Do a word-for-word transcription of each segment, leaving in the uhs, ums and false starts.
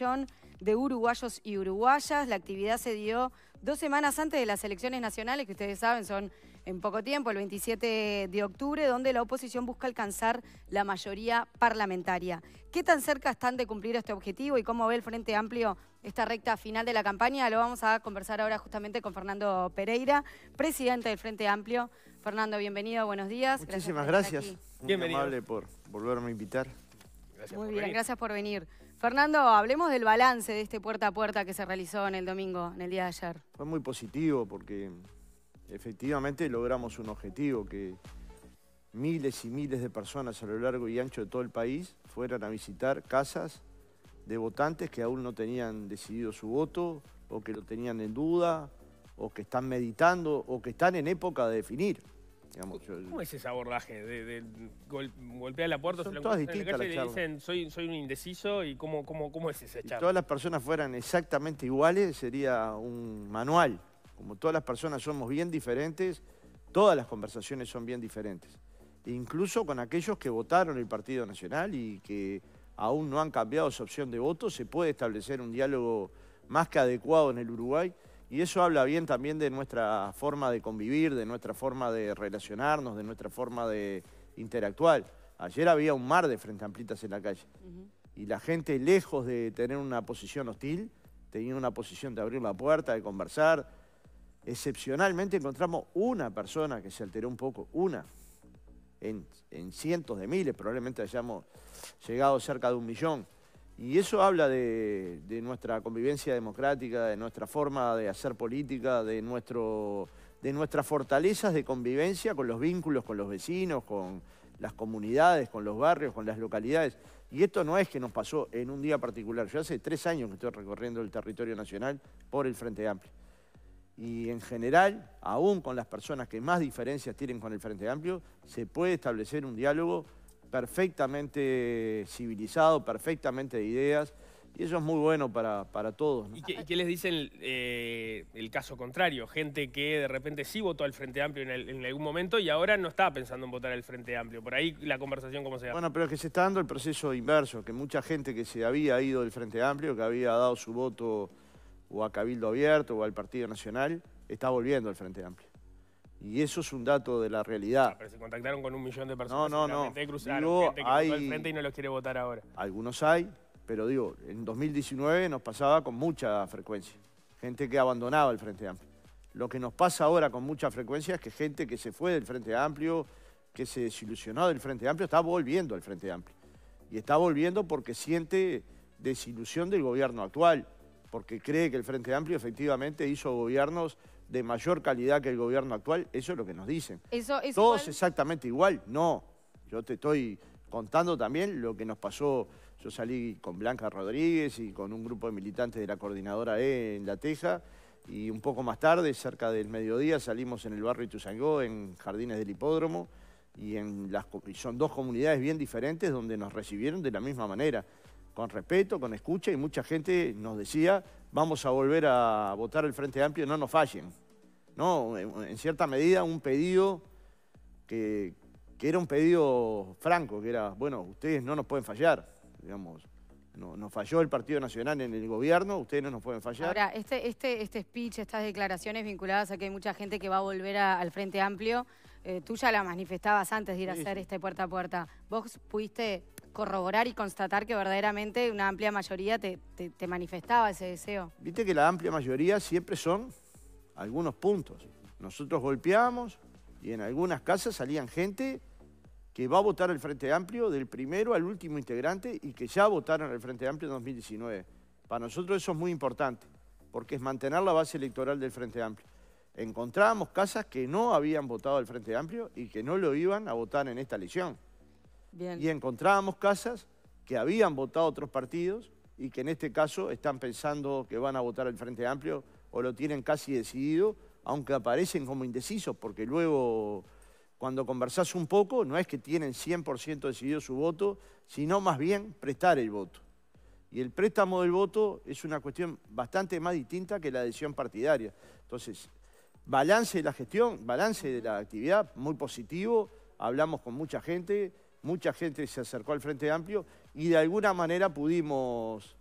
millón de uruguayos y uruguayas. La actividad se dio dos semanas antes de las elecciones nacionales, que ustedes saben son en poco tiempo, el veintisiete de octubre, donde la oposición busca alcanzar la mayoría parlamentaria. ¿Qué tan cerca están de cumplir este objetivo y cómo ve el Frente Amplio esta recta final de la campaña? Lo vamos a conversar ahora justamente con Fernando Pereira, presidente del Frente Amplio. Fernando, bienvenido, buenos días. Muchísimas gracias. gracias. Muy bienvenido. Amable por volverme a invitar. Gracias Muy bien, venir. gracias por venir. Fernando, hablemos del balance de este puerta a puerta que se realizó en el domingo, en el día de ayer. Fue muy positivo porque efectivamente logramos un objetivo, que miles y miles de personas a lo largo y ancho de todo el país fueran a visitar casas de votantes que aún no tenían decidido su voto, o que lo tenían en duda, o que están meditando, o que están en época de definir. Digamos, yo... ¿Cómo es ese abordaje de, de gol, golpear la puerta, se lo encuentran en la calle y le dicen soy, soy un indeciso? ¿Y cómo, cómo, cómo es esa charla? Si todas las personas fueran exactamente iguales sería un manual. Como todas las personas somos bien diferentes, todas las conversaciones son bien diferentes. Incluso con aquellos que votaron el Partido Nacional y que aún no han cambiado su opción de voto, se puede establecer un diálogo más que adecuado en el Uruguay. Y eso habla bien también de nuestra forma de convivir, de nuestra forma de relacionarnos, de nuestra forma de interactuar. Ayer había un mar de Frente Amplitas en la calle. Uh-huh. Y la gente, lejos de tener una posición hostil, tenía una posición de abrir la puerta, de conversar. Excepcionalmente encontramos una persona que se alteró un poco, una, en, en cientos de miles, probablemente hayamos llegado cerca de un millón. Y eso habla de, de nuestra convivencia democrática, de nuestra forma de hacer política, de, nuestro, de nuestras fortalezas de convivencia con los vínculos, con los vecinos, con las comunidades, con los barrios, con las localidades. Y esto no es que nos pasó en un día particular. Yo hace tres años que estoy recorriendo el territorio nacional por el Frente Amplio. Y en general, aún con las personas que más diferencias tienen con el Frente Amplio, se puede establecer un diálogo perfectamente civilizado, perfectamente de ideas, y eso es muy bueno para, para todos, ¿no? ¿Y qué, y qué les dicen eh, el caso contrario? Gente que de repente sí votó al Frente Amplio en, el, en algún momento y ahora no estaba pensando en votar al Frente Amplio. Por ahí la conversación, ¿cómo se da? Bueno, pero es que se está dando el proceso inverso, que mucha gente que se había ido del Frente Amplio, que había dado su voto o a Cabildo Abierto o al Partido Nacional, está volviendo al Frente Amplio. Y eso es un dato de la realidad. Ah, pero se contactaron con un millón de personas. No, no, no. Cruzaron, digo, gente que hay... votó al frente y no los quiere votar ahora. Algunos hay, pero digo, en dos mil diecinueve nos pasaba con mucha frecuencia. Gente que abandonaba el Frente Amplio. Lo que nos pasa ahora con mucha frecuencia es que gente que se fue del Frente Amplio, que se desilusionó del Frente Amplio, está volviendo al Frente Amplio. Y está volviendo porque siente desilusión del gobierno actual, porque cree que el Frente Amplio efectivamente hizo gobiernos de mayor calidad que el gobierno actual. Eso es lo que nos dicen. Eso, eso ¿Todos igual? exactamente igual? No. Yo te estoy contando también lo que nos pasó. Yo salí con Blanca Rodríguez y con un grupo de militantes de la Coordinadora E en La Teja, y un poco más tarde, cerca del mediodía, salimos en el barrio Ituzaingó, en Jardines del Hipódromo, y, en las, y son dos comunidades bien diferentes donde nos recibieron de la misma manera, con respeto, con escucha, y mucha gente nos decía, vamos a volver a votar el Frente Amplio, no nos fallen. No, en cierta medida un pedido que, que era un pedido franco, que era, bueno, ustedes no nos pueden fallar, digamos. No, nos falló el Partido Nacional en el gobierno, ustedes no nos pueden fallar. Ahora, este, este, este speech, estas declaraciones vinculadas a que hay mucha gente que va a volver a, al Frente Amplio, eh, tú ya la manifestabas antes de ir a hacer este puerta a puerta. ¿Vos pudiste corroborar y constatar que verdaderamente una amplia mayoría te, te, te manifestaba ese deseo? Viste que la amplia mayoría siempre son algunos puntos. Nosotros golpeamos y en algunas casas salían gente que va a votar el Frente Amplio del primero al último integrante y que ya votaron el Frente Amplio en dos mil diecinueve. Para nosotros eso es muy importante porque es mantener la base electoral del Frente Amplio. Encontrábamos casas que no habían votado al Frente Amplio y que no lo iban a votar en esta elección. Bien. Y encontrábamos casas que habían votado otros partidos y que en este caso están pensando que van a votar al Frente Amplio o lo tienen casi decidido, aunque aparecen como indecisos, porque luego cuando conversás un poco no es que tienen cien por ciento decidido su voto, sino más bien prestar el voto. Y el préstamo del voto es una cuestión bastante más distinta que la decisión partidaria. Entonces, balance de la gestión, balance de la actividad, muy positivo, hablamos con mucha gente. Mucha gente se acercó al Frente Amplio y de alguna manera pudimos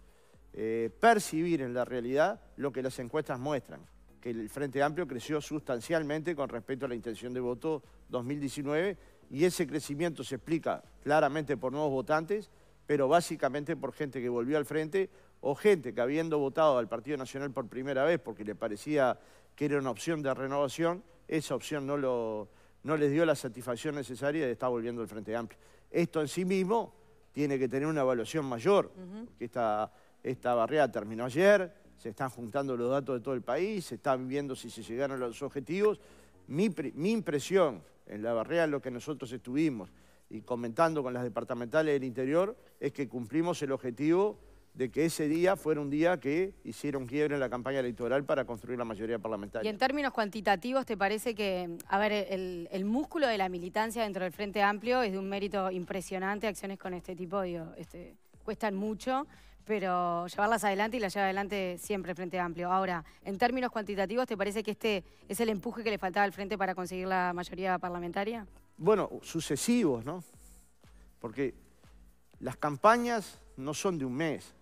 eh, percibir en la realidad lo que las encuestas muestran, que el Frente Amplio creció sustancialmente con respecto a la intención de voto dos mil diecinueve, y ese crecimiento se explica claramente por nuevos votantes, pero básicamente por gente que volvió al Frente o gente que habiendo votado al Partido Nacional por primera vez porque le parecía que era una opción de renovación, esa opción no, lo, no les dio la satisfacción necesaria de estar volviendo al Frente Amplio. Esto en sí mismo tiene que tener una evaluación mayor, uh-huh. porque esta, esta barrera terminó ayer, se están juntando los datos de todo el país, se están viendo si se llegaron a los objetivos. Mi, mi impresión en la barrera en lo que nosotros estuvimos y comentando con las departamentales del interior es que cumplimos el objetivo de que ese día fuera un día que hicieron quiebre en la campaña electoral para construir la mayoría parlamentaria. Y en términos cuantitativos, ¿te parece que, a ver, el, el músculo de la militancia dentro del Frente Amplio es de un mérito impresionante? Acciones con este tipo, digo, este, cuestan mucho, pero llevarlas adelante y las lleva adelante siempre el Frente Amplio. Ahora, en términos cuantitativos, ¿te parece que este es el empuje que le faltaba al Frente para conseguir la mayoría parlamentaria? Bueno, sucesivos, ¿no? Porque las campañas no son de un mes.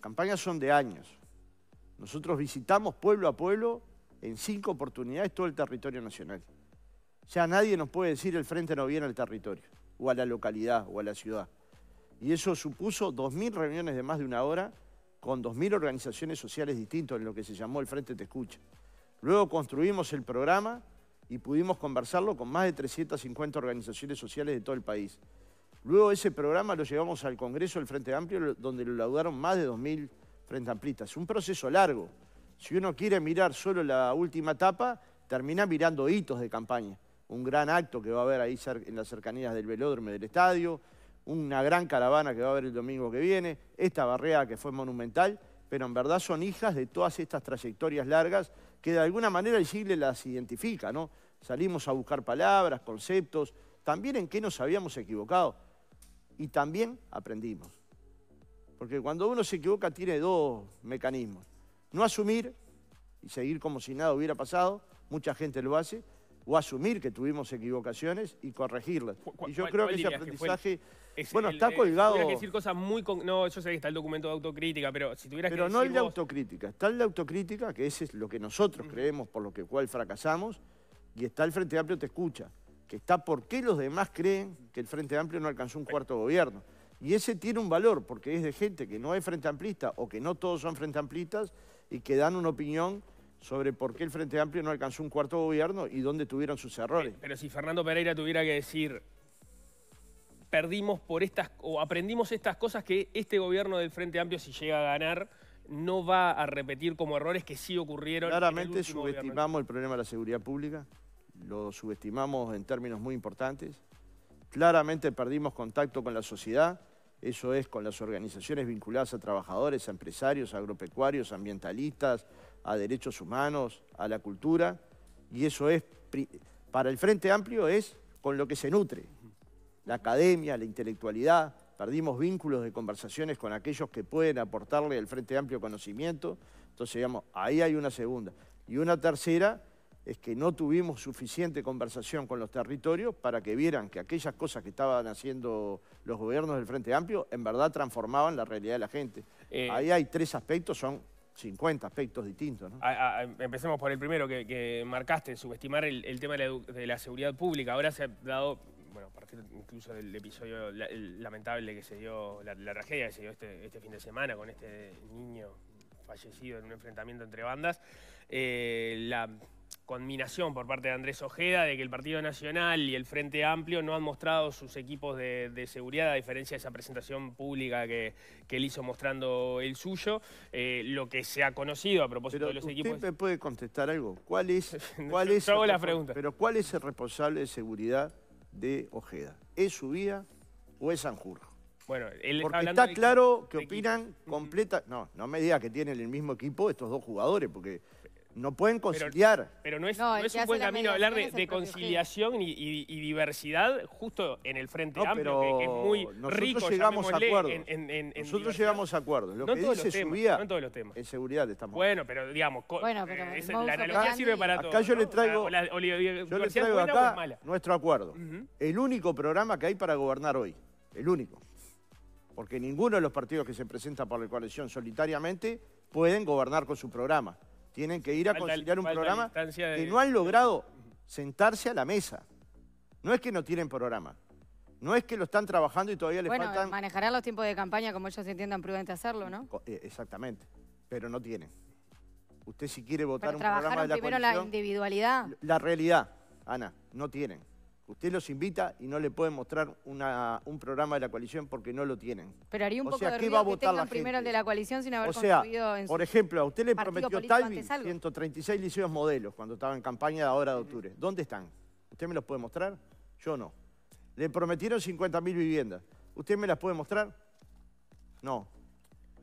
Campañas son de años. Nosotros visitamos pueblo a pueblo en cinco oportunidades todo el territorio nacional. Ya nadie nos puede decir el Frente no viene al territorio, o a la localidad, o a la ciudad. Y eso supuso dos mil reuniones de más de una hora con dos mil organizaciones sociales distintas en lo que se llamó el Frente Te Escucha. Luego construimos el programa y pudimos conversarlo con más de trescientas cincuenta organizaciones sociales de todo el país. Luego ese programa lo llevamos al Congreso del Frente Amplio, donde lo laudaron más de dos mil Frente Amplistas. Un proceso largo. Si uno quiere mirar solo la última etapa, termina mirando hitos de campaña. Un gran acto que va a haber ahí en las cercanías del velódromo y del estadio, una gran caravana que va a haber el domingo que viene, esta barrera que fue monumental, pero en verdad son hijas de todas estas trayectorias largas que de alguna manera el siglo las identifica, ¿no? Salimos a buscar palabras, conceptos, también en qué nos habíamos equivocado. Y también aprendimos. Porque cuando uno se equivoca tiene dos mecanismos. No asumir y seguir como si nada hubiera pasado, mucha gente lo hace, o asumir que tuvimos equivocaciones y corregirlas. Y yo creo que ese aprendizaje... Es bueno, el, está colgado... Si tuviera que decir cosas muy... Con... No, yo sé que está el documento de autocrítica, pero si tuvieras pero que no decir el de vos... autocrítica. Está el de autocrítica, que ese es lo que nosotros uh-huh. creemos por lo que cual fracasamos, y está el Frente Amplio Te Escucha, que está por qué los demás creen que el Frente Amplio no alcanzó un cuarto gobierno. Y ese tiene un valor, porque es de gente que no es Frente Amplista o que no todos son Frente Amplistas y que dan una opinión sobre por qué el Frente Amplio no alcanzó un cuarto gobierno y dónde tuvieron sus errores. Pero si Fernando Pereira tuviera que decir, perdimos por estas, o aprendimos estas cosas que este gobierno del Frente Amplio, si llega a ganar, no va a repetir como errores que sí ocurrieron. Claramente subestimamos el problema de la seguridad pública. Lo subestimamos en términos muy importantes. Claramente perdimos contacto con la sociedad, eso es con las organizaciones vinculadas a trabajadores, a empresarios, a agropecuarios, ambientalistas, a derechos humanos, a la cultura. Y eso es, para el Frente Amplio es con lo que se nutre. La academia, la intelectualidad, perdimos vínculos de conversaciones con aquellos que pueden aportarle al Frente Amplio conocimiento. Entonces, digamos, ahí hay una segunda. Y una tercera... es que no tuvimos suficiente conversación con los territorios para que vieran que aquellas cosas que estaban haciendo los gobiernos del Frente Amplio en verdad transformaban la realidad de la gente. Eh, Ahí hay tres aspectos, son cincuenta aspectos distintos, ¿no? A, a, empecemos por el primero que, que marcaste, subestimar el, el tema de la, de la seguridad pública. Ahora se ha dado, bueno, a partir incluso del episodio la, el lamentable que se dio, la, la tragedia que se dio este, este fin de semana con este niño fallecido en un enfrentamiento entre bandas, eh, la... conminación por parte de Andrés Ojeda de que el Partido Nacional y el Frente Amplio no han mostrado sus equipos de, de seguridad, a diferencia de esa presentación pública que, que él hizo mostrando el suyo. Eh, lo que se ha conocido a propósito pero de los equipos... ¿Usted me puede contestar algo? ¿Cuál es, cuál es el, la pregunta. Pero ¿cuál es el responsable de seguridad de Ojeda? ¿Es su vía o es Sanjurjo? Bueno, él, porque está de... claro que opinan completa... No, no me diga que tienen el mismo equipo estos dos jugadores, porque... No pueden conciliar. Pero, pero no es, no, no es un buen camino hablar de, de conciliación y, y, y diversidad justo en el Frente no, Amplio, que, que es muy nosotros rico, llegamos a acuerdos. En, en, en nosotros diversidad. Llegamos a acuerdos. Lo no que dice temas, subía no en todos los temas. En seguridad estamos. Bueno, pero digamos, bueno, pero eh, esa, la analogía sirve para acá todo. Acá yo le traigo, ¿no? la, la, la, la, la, yo le traigo acá mala. Nuestro acuerdo. Uh-huh. El único programa que hay para gobernar hoy. El único. porque ninguno de los partidos que se presentan por la coalición solitariamente pueden gobernar con su programa. Tienen que ir a conciliar un programa que no han logrado sentarse a la mesa. No es que no tienen programa. No es que lo están trabajando y todavía les bueno, faltan... manejarán los tiempos de campaña como ellos entiendan prudente hacerlo, ¿no? Exactamente, pero no tienen. Usted si quiere votar pero un programa de la primero coalición... la individualidad. La realidad, Ana, no tienen. Usted los invita y no le pueden mostrar una, un programa de la coalición porque no lo tienen. Pero haría un o poco sea, de ruido va a que tengan primero el de la coalición sin haber o sea, construido... En por ejemplo, a usted le prometió Talvi ciento treinta y seis liceos modelos cuando estaba en campaña de ahora de octubre. ¿Dónde están? ¿Usted me los puede mostrar? Yo no. Le prometieron cincuenta mil viviendas. ¿Usted me las puede mostrar? No.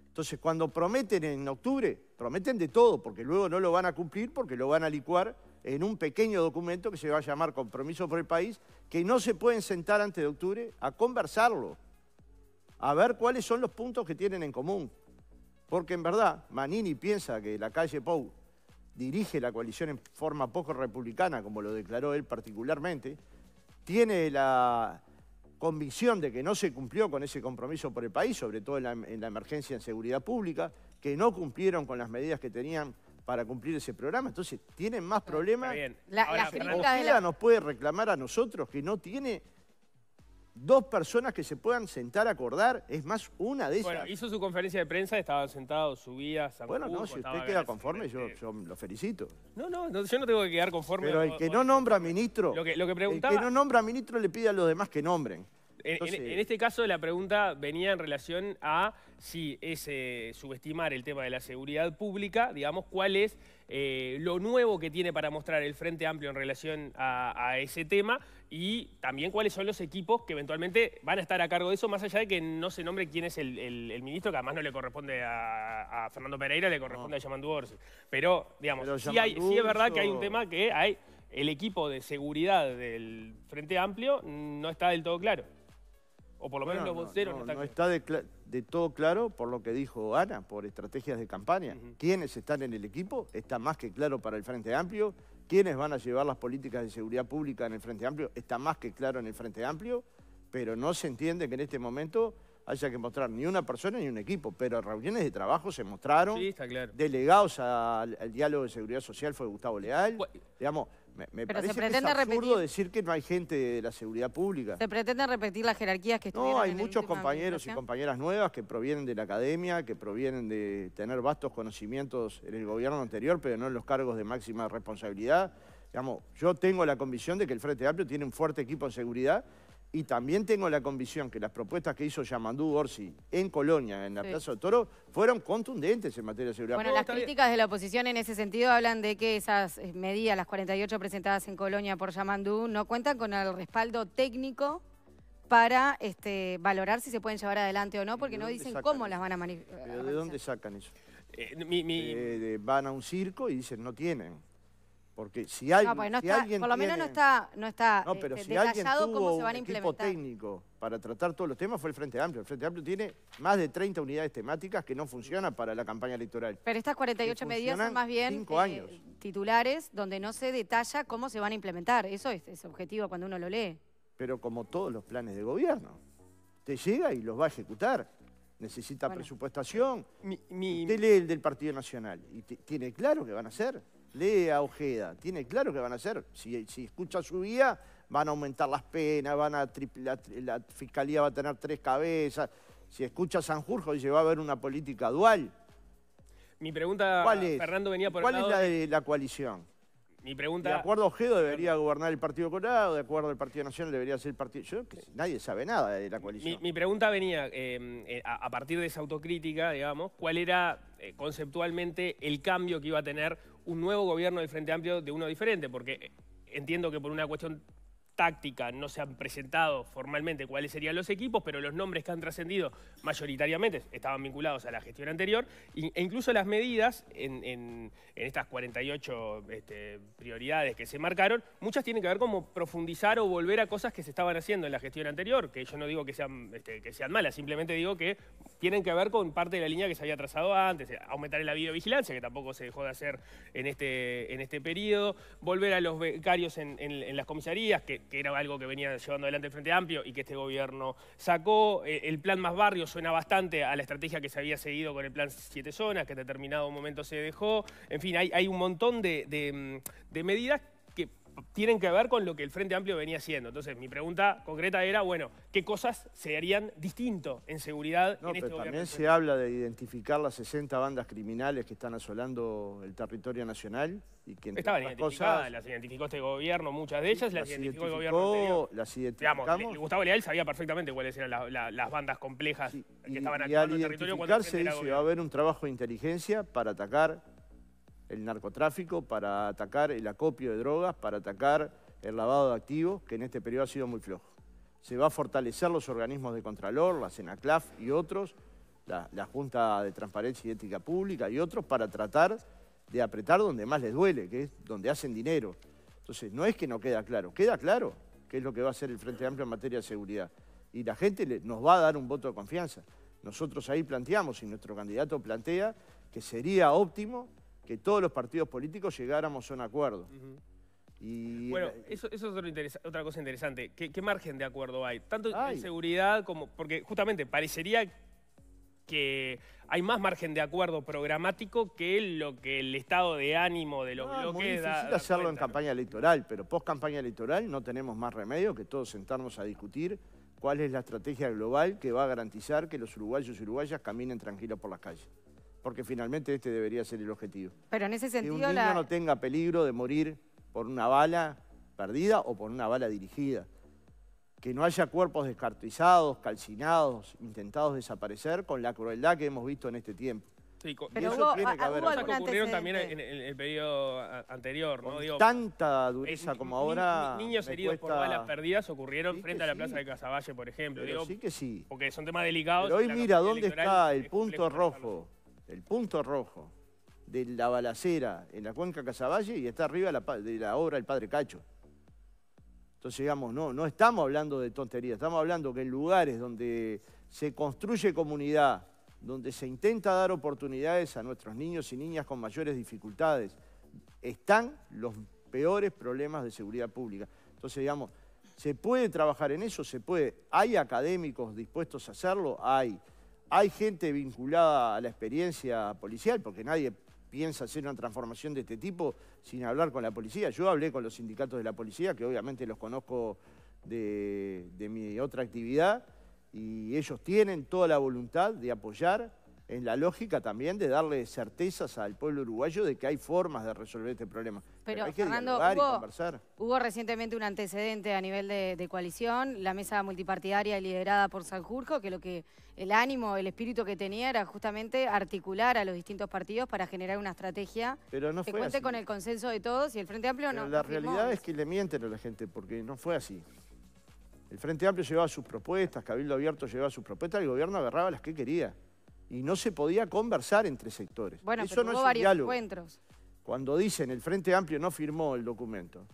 Entonces, cuando prometen en octubre, prometen de todo, porque luego no lo van a cumplir, porque lo van a licuar en un pequeño documento que se va a llamar Compromiso por el País, que no se pueden sentar antes de octubre a conversarlo, a ver cuáles son los puntos que tienen en común. Porque en verdad, Manini piensa que la calle Pou dirige la coalición en forma poco republicana, como lo declaró él particularmente, tiene la convicción de que no se cumplió con ese compromiso por el país, sobre todo en la, en la emergencia en seguridad pública, que no cumplieron con las medidas que tenían para cumplir ese programa. Entonces, tienen más problemas. Ojeda nos puede reclamar a nosotros que no tiene dos personas que se puedan sentar a acordar, es más, una de ellas. Bueno, hizo su conferencia de prensa, estaban sentados, subía, San Bueno, Cuco, no, si usted queda conforme, yo, yo lo felicito. No, no, no, yo no tengo que quedar conforme. Pero el que no nombra ministro, lo que, lo que preguntaba, el que no nombra ministro le pide a los demás que nombren. Entonces, en, en este caso la pregunta venía en relación a si es eh, subestimar el tema de la seguridad pública, digamos, cuál es eh, lo nuevo que tiene para mostrar el Frente Amplio en relación a, a ese tema y también cuáles son los equipos que eventualmente van a estar a cargo de eso, más allá de que no se nombre quién es el, el, el ministro, que además no le corresponde a, a Fernando Pereira, le corresponde no. a Yamandú Orsi. Pero, digamos, Pero sí, hay, sí es verdad que hay un tema que hay, el equipo de seguridad del Frente Amplio no está del todo claro. O por lo menos bueno, los voceros no, no, no está, no está de, de todo claro por lo que dijo Ana, por estrategias de campaña. Uh-huh. Quienes están en el equipo está más que claro para el Frente Amplio. Quienes van a llevar las políticas de seguridad pública en el Frente Amplio está más que claro en el Frente Amplio, pero no se entiende que en este momento haya que mostrar ni una persona ni un equipo. Pero reuniones de trabajo se mostraron. Sí, está claro. Delegados al, al diálogo de seguridad social fue Gustavo Leal. Bueno. Digamos... Me, me Pero parece se pretende que es absurdo repetir... decir que no hay gente de la seguridad pública. ¿Se pretenden repetir las jerarquías que estuvieron en No, hay en muchos compañeros y compañeras nuevas que provienen de la academia, que provienen de tener vastos conocimientos en el gobierno anterior, pero no en los cargos de máxima responsabilidad. Digamos, yo tengo la convicción de que el Frente Amplio tiene un fuerte equipo en seguridad y también tengo la convicción que las propuestas que hizo Yamandú Orsi en Colonia, en la sí. Plaza de Toro, fueron contundentes en materia de seguridad. Bueno, las críticas bien? de la oposición en ese sentido hablan de que esas medidas, las cuarenta y ocho presentadas en Colonia por Yamandú, no cuentan con el respaldo técnico para este, valorar si se pueden llevar adelante o no, porque no dicen cómo las van a manifestar. ¿Pero de dónde sacan eso? Eh, mi, mi... Eh, de, van a un circo y dicen no tienen. Porque si, hay, no, pues no si está, alguien Por lo tiene, menos no está, no está no, pero este, si detallado cómo se van a implementar. El equipo técnico para tratar todos los temas fue el Frente Amplio. El Frente Amplio tiene más de treinta unidades temáticas que no funcionan para la campaña electoral. Pero estas cuarenta y ocho medidas son más bien eh, titulares donde no se detalla cómo se van a implementar. Eso es, es objetivo cuando uno lo lee. Pero como todos los planes de gobierno. Te llega y los va a ejecutar. Necesita bueno. presupuestación. Mi, mi, Usted lee el del Partido Nacional y tiene claro que van a hacer. Lee a Ojeda, tiene claro que van a hacer, si, si escucha su guía, van a aumentar las penas, van a la, la fiscalía va a tener tres cabezas, si escucha a Sanjurjo, dice, va a haber una política dual. Mi pregunta, Fernando, venía por el lado... ¿Cuál es la de la coalición? Mi pregunta... De acuerdo a Ojeda debería gobernar el Partido Colorado, de acuerdo al Partido Nacional debería ser el Partido... Yo, que nadie sabe nada de la coalición. Mi, mi pregunta venía, eh, a, a partir de esa autocrítica, digamos, ¿cuál era eh, conceptualmente el cambio que iba a tener un nuevo gobierno del Frente Amplio de uno diferente? Porque entiendo que por una cuestión táctica no se han presentado formalmente cuáles serían los equipos, pero los nombres que han trascendido mayoritariamente estaban vinculados a la gestión anterior e incluso las medidas en, en, en estas cuarenta y ocho este, prioridades que se marcaron, muchas tienen que ver como profundizar o volver a cosas que se estaban haciendo en la gestión anterior, que yo no digo que sean, este, que sean malas, simplemente digo que tienen que ver con parte de la línea que se había trazado antes, aumentar la videovigilancia, que tampoco se dejó de hacer en este, en este periodo, volver a los becarios en, en, en las comisarías, que que era algo que venía llevando adelante el Frente Amplio y que este gobierno sacó. El plan Más Barrio suena bastante a la estrategia que se había seguido con el plan Siete Zonas, que en determinado momento se dejó. En fin, hay, hay un montón de, de, de medidas que tienen que ver con lo que el Frente Amplio venía haciendo. Entonces, mi pregunta concreta era, bueno, ¿qué cosas se harían distinto en seguridad no, en este pero gobierno? También se habla de identificar las sesenta bandas criminales que están asolando el territorio nacional. Y que estaban identificadas, cosas, las identificó este gobierno, muchas de ellas, las, las identificó el gobierno anterior. Las identificamos. Digamos, Gustavo Leal sabía perfectamente cuáles eran la, la, las bandas complejas sí, que y, estaban actuando en el territorio. Cuando se dice que va a haber un trabajo de inteligencia para atacar el narcotráfico, para atacar el acopio de drogas, para atacar el lavado de activos, que en este periodo ha sido muy flojo. Se va a fortalecer los organismos de Contralor, la CENACLAF y otros, la, la Junta de Transparencia y Ética Pública y otros, para tratar de apretar donde más les duele, que es donde hacen dinero. Entonces, no es que no queda claro, queda claro qué es lo que va a hacer el Frente Amplio en materia de seguridad. Y la gente le, nos va a dar un voto de confianza. Nosotros ahí planteamos, y nuestro candidato plantea, que sería óptimo que todos los partidos políticos llegáramos a un acuerdo. Uh-huh. Y bueno, eso, eso es otro interesa, otra cosa interesante. ¿Qué, qué margen de acuerdo hay? Tanto Ay. en seguridad como... Porque justamente parecería que hay más margen de acuerdo programático que lo que el estado de ánimo de los no, bloques da. Es muy difícil da, hacerlo cuenta, en campaña electoral, pero post campaña electoral no tenemos más remedio que todos sentarnos a discutir cuál es la estrategia global que va a garantizar que los uruguayos y uruguayas caminen tranquilos por las calles. Porque finalmente este debería ser el objetivo. Pero en ese sentido... Que un niño la... no tenga peligro de morir por una bala perdida o por una bala dirigida. Que no haya cuerpos descartizados, calcinados, intentados desaparecer con la crueldad que hemos visto en este tiempo. Sí, con... Pero y eso hubo, tiene que haber... Cosas que ocurrieron también en, en el periodo anterior, ¿no? Con Digo, tanta dureza es, como ni, ahora... Ni, niños heridos cuesta... por balas perdidas ocurrieron sí frente a la sí. plaza de Casavalle, por ejemplo. Digo, sí que sí. Porque son temas delicados. Pero hoy mira, ¿dónde está el punto rojo? El punto rojo de la balacera en la cuenca Casavalle y está arriba la, de la obra del padre Cacho. Entonces, digamos, no, no estamos hablando de tonterías, estamos hablando que en lugares donde se construye comunidad, donde se intenta dar oportunidades a nuestros niños y niñas con mayores dificultades, están los peores problemas de seguridad pública. Entonces, digamos, ¿se puede trabajar en eso? Se puede. ¿Hay académicos dispuestos a hacerlo? Hay. Hay gente vinculada a la experiencia policial, porque nadie piensa hacer una transformación de este tipo sin hablar con la policía. Yo hablé con los sindicatos de la policía, que obviamente los conozco de, de mi otra actividad, y ellos tienen toda la voluntad de apoyar en la lógica también de darle certezas al pueblo uruguayo de que hay formas de resolver este problema. Pero, Pero hay que Fernando, dialogar hubo, y conversar. Hubo recientemente un antecedente a nivel de, de coalición, la mesa multipartidaria liderada por Sanjurjo, que lo que el ánimo, el espíritu que tenía era justamente articular a los distintos partidos para generar una estrategia Pero no que fue cuente así. con el consenso de todos y el Frente Amplio Pero no. La confirmó. realidad es que le mienten a la gente porque no fue así. El Frente Amplio llevaba sus propuestas, Cabildo Abierto llevaba sus propuestas, el gobierno agarraba las que quería. Y no se podía conversar entre sectores. Bueno, Eso pero no hubo es varios diálogo. encuentros. Cuando dicen el Frente Amplio no firmó el documento,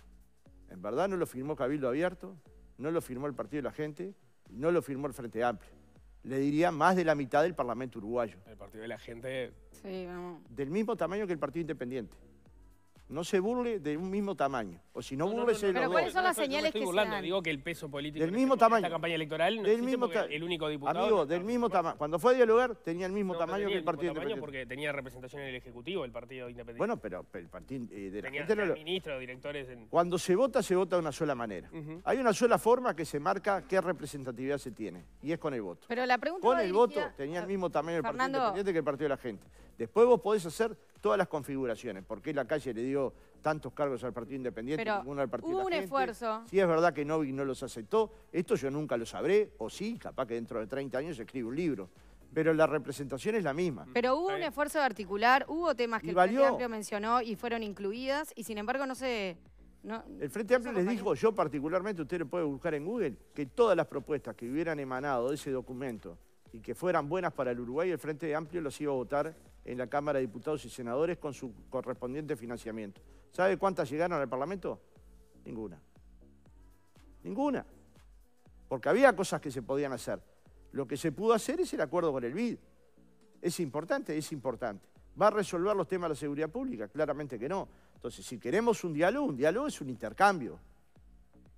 en verdad no lo firmó Cabildo Abierto, no lo firmó el Partido de la Gente, no lo firmó el Frente Amplio. Le diría más de la mitad del Parlamento uruguayo. El Partido de la Gente... Sí, vamos. Del mismo tamaño que el Partido Independiente. No se burle de un mismo tamaño. O si no, no burles no, no, no, Pero ¿cuáles son las no, señales no estoy que burlando. se dan? Digo que el peso político del mismo tamaño. Esta campaña electoral no del mismo el único diputado... Amigo, no del mismo tamaño. Cuando fue a dialogar tenía el mismo no, tamaño que el Partido Independiente. Porque tenía representación en el Ejecutivo, el Partido Independiente. Bueno, pero, pero el Partido... Eh, de tenía la gente, ministro, directores... En... Cuando se vota, se vota de una sola manera. Uh-huh. Hay una sola forma que se marca qué representatividad se tiene. Y es con el voto. Pero la pregunta Con el dirigida... voto tenía el mismo tamaño el Partido Independiente que el Partido de la Gente. Después vos podés hacer todas las configuraciones. ¿Por qué la calle le dio tantos cargos al Partido Independiente y ninguno al Partido de la Gente? Hubo un esfuerzo. Sí, es verdad que Novi no los aceptó. Esto yo nunca lo sabré, o sí, capaz que dentro de treinta años se escribe un libro. Pero la representación es la misma. Pero hubo un esfuerzo de articular, hubo temas que el Frente Amplio mencionó y fueron incluidas, y sin embargo no se... No, el Frente Amplio les dijo, yo particularmente, usted lo puede buscar en Google, que todas las propuestas que hubieran emanado de ese documento y que fueran buenas para el Uruguay, el Frente Amplio los iba a votar en la Cámara de Diputados y Senadores con su correspondiente financiamiento. ¿Sabe cuántas llegaron al Parlamento? Ninguna. Ninguna. Porque había cosas que se podían hacer. Lo que se pudo hacer es el acuerdo con el B I D. ¿Es importante? Es importante. ¿Va a resolver los temas de la seguridad pública? Claramente que no. Entonces, si queremos un diálogo, un diálogo es un intercambio.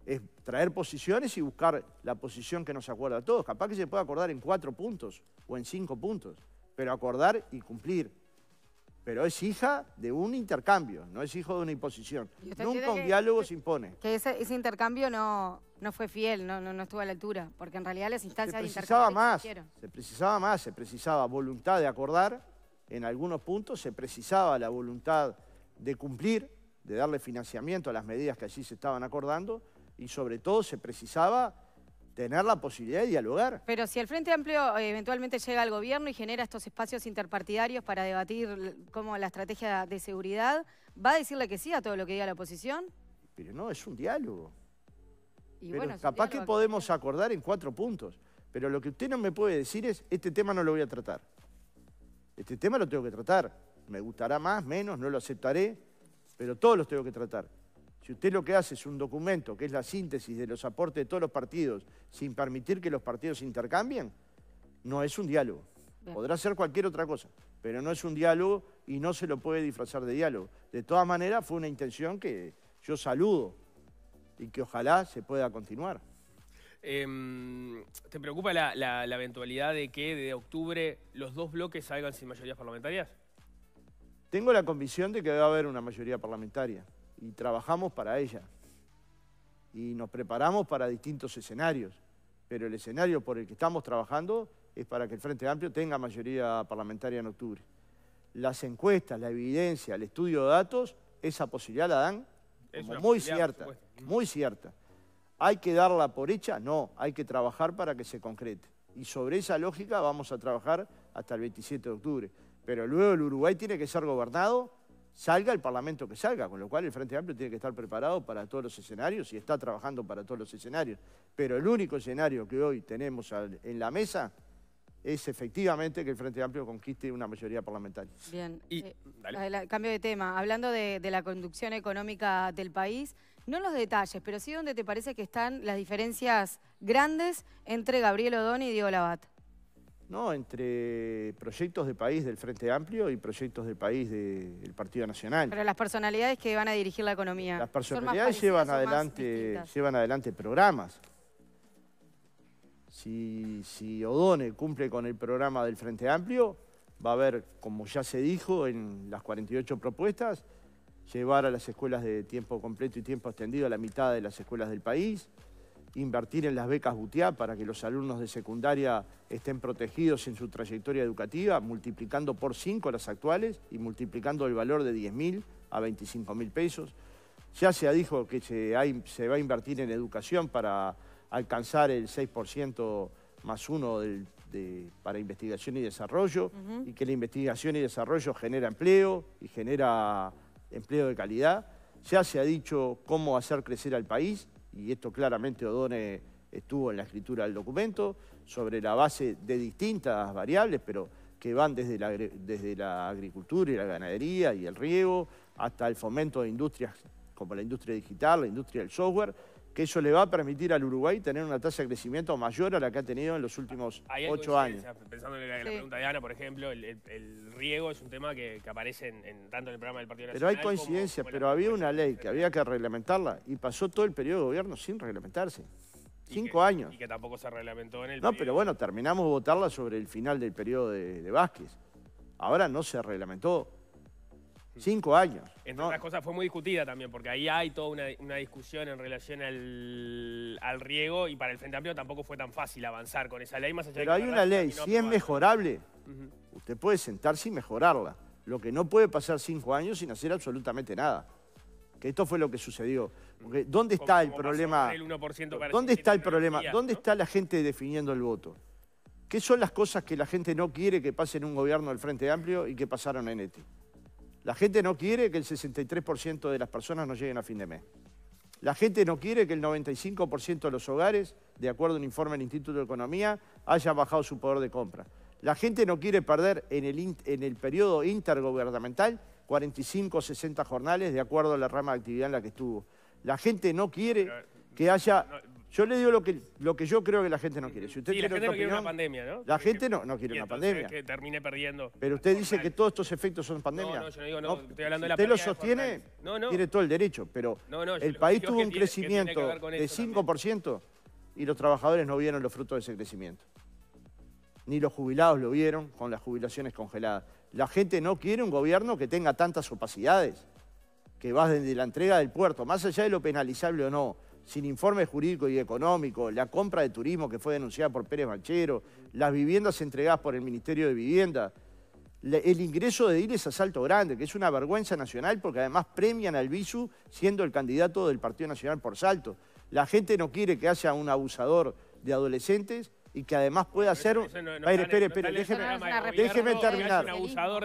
es traer posiciones y buscar la posición que nos acuerda a todos. Capaz que se puede acordar en cuatro puntos o en cinco puntos, pero acordar y cumplir. Pero es hija de un intercambio, no es hijo de una imposición. Nunca un diálogo se impone. Que ese, ese intercambio no, no fue fiel, no, no, no estuvo a la altura, porque en realidad las instancias de intercambio... Más, se precisaba más, se precisaba voluntad de acordar en algunos puntos, se precisaba la voluntad de cumplir, de darle financiamiento a las medidas que allí se estaban acordando, y sobre todo se precisaba tener la posibilidad de dialogar. Pero si el Frente Amplio eventualmente llega al gobierno y genera estos espacios interpartidarios para debatir cómo la estrategia de seguridad, ¿va a decirle que sí a todo lo que diga la oposición? Pero no, es un diálogo. Y pero bueno, capaz diálogo que podemos acordar en cuatro puntos. Pero lo que usted no me puede decir es, este tema no lo voy a tratar. Este tema lo tengo que tratar. Me gustará más, menos, no lo aceptaré, pero todos los tengo que tratar. Si usted lo que hace es un documento que es la síntesis de los aportes de todos los partidos sin permitir que los partidos se intercambien, no es un diálogo. Bien. Podrá ser cualquier otra cosa, pero no es un diálogo y no se lo puede disfrazar de diálogo. De todas maneras, fue una intención que yo saludo y que ojalá se pueda continuar. Eh, ¿Te preocupa la, la, la eventualidad de que de octubre los dos bloques salgan sin mayorías parlamentarias? Tengo la convicción de que debe haber una mayoría parlamentaria. Y trabajamos para ella. Y nos preparamos para distintos escenarios. Pero el escenario por el que estamos trabajando es para que el Frente Amplio tenga mayoría parlamentaria en octubre. Las encuestas, la evidencia, el estudio de datos, esa posibilidad la dan como muy cierta, muy cierta. ¿Hay que darla por hecha? No, hay que trabajar para que se concrete. Y sobre esa lógica vamos a trabajar hasta el veintisiete de octubre. Pero luego el Uruguay tiene que ser gobernado, salga el Parlamento que salga, con lo cual el Frente Amplio tiene que estar preparado para todos los escenarios y está trabajando para todos los escenarios. Pero el único escenario que hoy tenemos en la mesa es efectivamente que el Frente Amplio conquiste una mayoría parlamentaria. Bien, y, eh, dale. Cambio de tema. Hablando de, de la conducción económica del país, no los detalles, pero sí donde te parece que están las diferencias grandes entre Gabriel Oddone y Diego Lavat. No, entre proyectos de país del Frente Amplio y proyectos de país del de, Partido Nacional. Pero las personalidades que van a dirigir la economía. Las personalidades llevan adelante, llevan adelante programas. Si, si Oddone cumple con el programa del Frente Amplio, va a haber, como ya se dijo en las cuarenta y ocho propuestas, llevar a las escuelas de tiempo completo y tiempo extendido a la mitad de las escuelas del país, invertir en las becas Butiá para que los alumnos de secundaria estén protegidos en su trayectoria educativa, multiplicando por cinco las actuales y multiplicando el valor de diez mil a veinticinco mil pesos. Ya se dijo que se, hay, se va a invertir en educación para alcanzar el seis por ciento más uno del, de, para investigación y desarrollo, uh-huh. y que la investigación y desarrollo genera empleo y genera empleo de calidad. Ya se ha dicho cómo hacer crecer al país, y esto claramente Oddone estuvo en la escritura del documento, sobre la base de distintas variables, pero que van desde la, desde la agricultura y la ganadería y el riego, hasta el fomento de industrias como la industria digital, la industria del software, que eso le va a permitir al Uruguay tener una tasa de crecimiento mayor a la que ha tenido en los últimos ocho años. Pensando en la, sí. la pregunta de Ana, por ejemplo, el, el, el riego es un tema que, que aparece en, en, tanto en el programa del Partido Nacional. Pero hay coincidencias, pero había una ley que había que reglamentarla y pasó todo el periodo de gobierno sin reglamentarse. Cinco que, años. Y que tampoco se reglamentó en el No, periodo. Pero bueno, terminamos de votarla sobre el final del periodo de, de Vázquez. Ahora no se reglamentó. Cinco años. Entre otras cosas fue muy discutida también, porque ahí hay toda una, una discusión en relación al, al riego y para el Frente Amplio tampoco fue tan fácil avanzar con esa ley. Más allá Pero de que hay una ley, no si es mejorable, uh-huh. usted puede sentarse y mejorarla. Lo que no puede pasar cinco años sin hacer absolutamente nada. Que esto fue lo que sucedió. Porque, ¿dónde está como, el como problema? El uno por ciento para ¿Dónde está el problema? Energía, ¿Dónde ¿no? está la gente definiendo el voto? ¿Qué son las cosas que la gente no quiere que pase en un gobierno del Frente Amplio y que pasaron en este? La gente no quiere que el sesenta y tres por ciento de las personas no lleguen a fin de mes. La gente no quiere que el noventa y cinco por ciento de los hogares, de acuerdo a un informe del Instituto de Economía, haya bajado su poder de compra. La gente no quiere perder en el, en el periodo intergubernamental cuarenta y cinco o sesenta jornales, de acuerdo a la rama de actividad en la que estuvo. La gente no quiere que haya Yo le digo lo que, lo que yo creo que la gente no quiere. Si usted sí, quiere la gente no opinión, quiere una pandemia, ¿no? La gente no, no quiere una pandemia. Que termine perdiendo. Pero usted dice que todos estos efectos son pandemia. No, no, yo no digo, no, no, estoy hablando si de la pandemia. Usted lo sostiene, no, no. tiene todo el derecho, pero no, no, el país tuvo un tiene, crecimiento de eso, cinco por ciento también. Y los trabajadores no vieron los frutos de ese crecimiento. Ni los jubilados lo vieron con las jubilaciones congeladas. La gente no quiere un gobierno que tenga tantas opacidades, que va desde la entrega del puerto, más allá de lo penalizable o no, sin informe jurídico y económico, la compra de turismo que fue denunciada por Pérez Banchero, las viviendas entregadas por el Ministerio de Vivienda, el ingreso de Diles a Salto Grande, que es una vergüenza nacional porque además premian al Visu siendo el candidato del Partido Nacional por Salto. La gente no quiere que haya un abusador de adolescentes y que además pueda hacer... No, no, no, espere, espere, no, déjeme, no, déjeme terminar.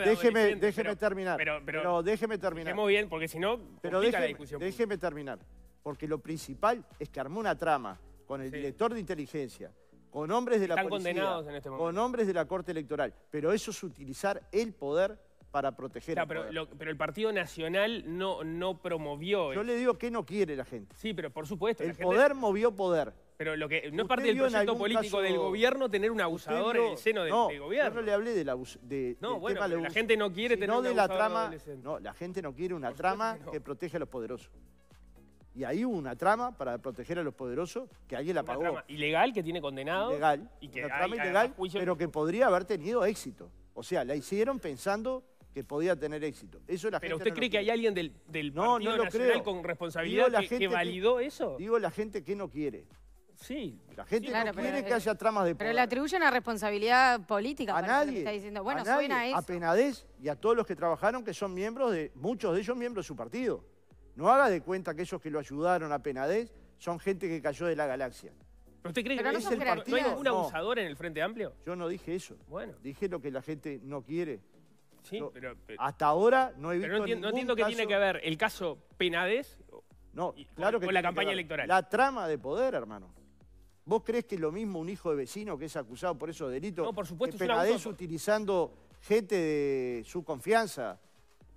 Déjeme, déjeme terminar. Pero, pero, no, déjeme terminar. Muy bien, porque si no, pero déjeme, la discusión. Déjeme terminar. Porque lo principal es que armó una trama con el sí. director de inteligencia, con hombres de la policía, en este con hombres de la Corte Electoral. Pero eso es utilizar el poder para proteger o sea, el pero, poder. Lo, pero el Partido Nacional no, no promovió... Yo eso. le digo que no quiere la gente. Sí, pero por supuesto. El la poder gente... movió poder. Pero lo que no es parte del proyecto político caso, del gobierno tener un abusador no, en el seno del, no, del gobierno. No, yo le hablé del abuso. De, no, del bueno, tema la gente no quiere tener un de la trama. No, la gente no quiere una trama no. que protege a los poderosos. Y ahí hubo una trama para proteger a los poderosos que alguien la pagó. Una trama ilegal que tiene condenado. Ilegal. Y que una hay, trama ilegal, pero que podría haber tenido éxito. O sea, la hicieron pensando que podía tener éxito. Eso la pero gente usted no cree lo que hay alguien del, del no, Partido no Nacional creo. con responsabilidad digo, la que, gente que validó que, eso. Digo, la gente que no quiere. Sí. La gente sí, claro, no quiere pero, que haya tramas de poder. Pero le atribuyen a responsabilidad política. A nadie. Que está diciendo. Bueno, a, nadie, suena a, eso. a Penadés y a todos los que trabajaron que son miembros de, muchos de ellos miembros de su partido. No haga de cuenta que esos que lo ayudaron a Penadés son gente que cayó de la galaxia. ¿Pero usted cree que no, es el partido? ¿No hay ningún abusador en el Frente Amplio? Yo no dije eso. Bueno. Dije lo que la gente no quiere. Sí, no, pero, pero... Hasta ahora no he visto pero no ningún no entiendo qué tiene que ver el caso Penadés no, y, claro con, que con la campaña electoral. La trama de poder, hermano. ¿Vos crees que es lo mismo un hijo de vecino que es acusado por esos delitos? No, por supuesto. Que Penadés utilizando gente de su confianza,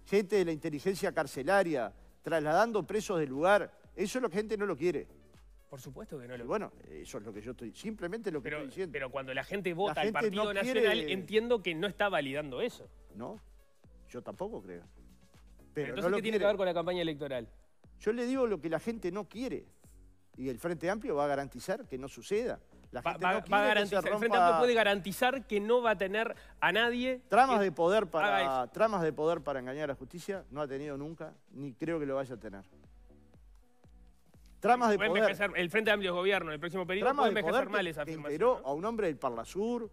gente de la inteligencia carcelaria... trasladando presos del lugar, eso es lo que la gente no lo quiere. Por supuesto que no lo y bueno, eso es lo que yo estoy, simplemente lo que pero, estoy diciendo. Pero cuando la gente vota al Partido no Nacional, quiere... entiendo que no está validando eso. No, yo tampoco creo. Pero, pero entonces, no ¿qué tiene quiere? que ver con la campaña electoral? Yo le digo lo que la gente no quiere. Y el Frente Amplio va a garantizar que no suceda. La gente va, no va a garantizar, el Frente Amplio puede garantizar que no va a tener a nadie... Tramas de poder para tramas de poder para engañar a la justicia no ha tenido nunca, ni creo que lo vaya a tener. Tramas de poder... Empezar, el Frente Amplio es gobierno, el próximo periodo puede envejecer mal esa afirmación. Enteró ¿no? a un hombre del Parlasur...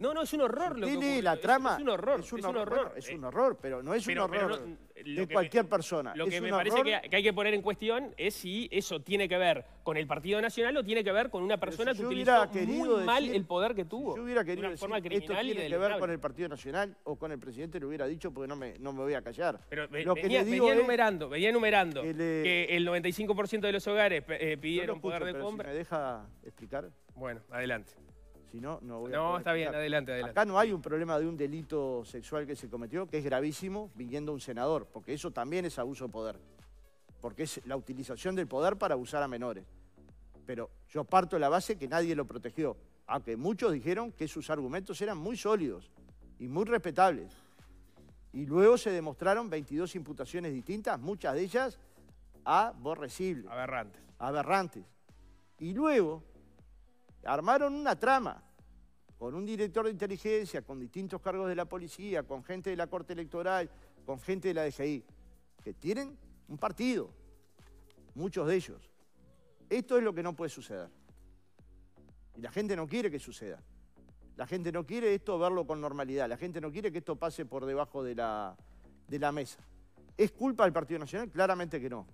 No, no, es un horror lo que ocurre. La trama es un horror, es un horror, horror. Bueno, es un horror, pero no es pero, un horror no, de cualquier me, persona. Lo que es me parece que, que hay que poner en cuestión es si eso tiene que ver con el Partido Nacional o tiene que ver con una persona si que utilizó muy decir, mal el poder que tuvo. Si yo hubiera querido de una decir, forma criminal esto tiene y que ver con el Partido Nacional o con el presidente, lo hubiera dicho porque no me, no me voy a callar. Pero ve, lo que venía, le digo venía enumerando, venía enumerando el, que el noventa y cinco por ciento de los hogares eh, pidieron no poder escucho, de compra. Si ¿Me deja explicar? Bueno, adelante. Si no, no voy a No, está bien, adelante, adelante. Acá no hay un problema de un delito sexual que se cometió, que es gravísimo, viniendo un senador, porque eso también es abuso de poder. Porque es la utilización del poder para abusar a menores. Pero yo parto de la base que nadie lo protegió, aunque muchos dijeron que sus argumentos eran muy sólidos y muy respetables. Y luego se demostraron veintidós imputaciones distintas, muchas de ellas aborrecibles. Aberrantes. Aberrantes. Y luego... armaron una trama con un director de inteligencia, con distintos cargos de la policía, con gente de la Corte Electoral, con gente de la D G I, que tienen un partido, muchos de ellos. Esto es lo que no puede suceder. Y la gente no quiere que suceda. La gente no quiere esto verlo con normalidad. La gente no quiere que esto pase por debajo de la, de la mesa. ¿Es culpa del Partido Nacional? Claramente que no.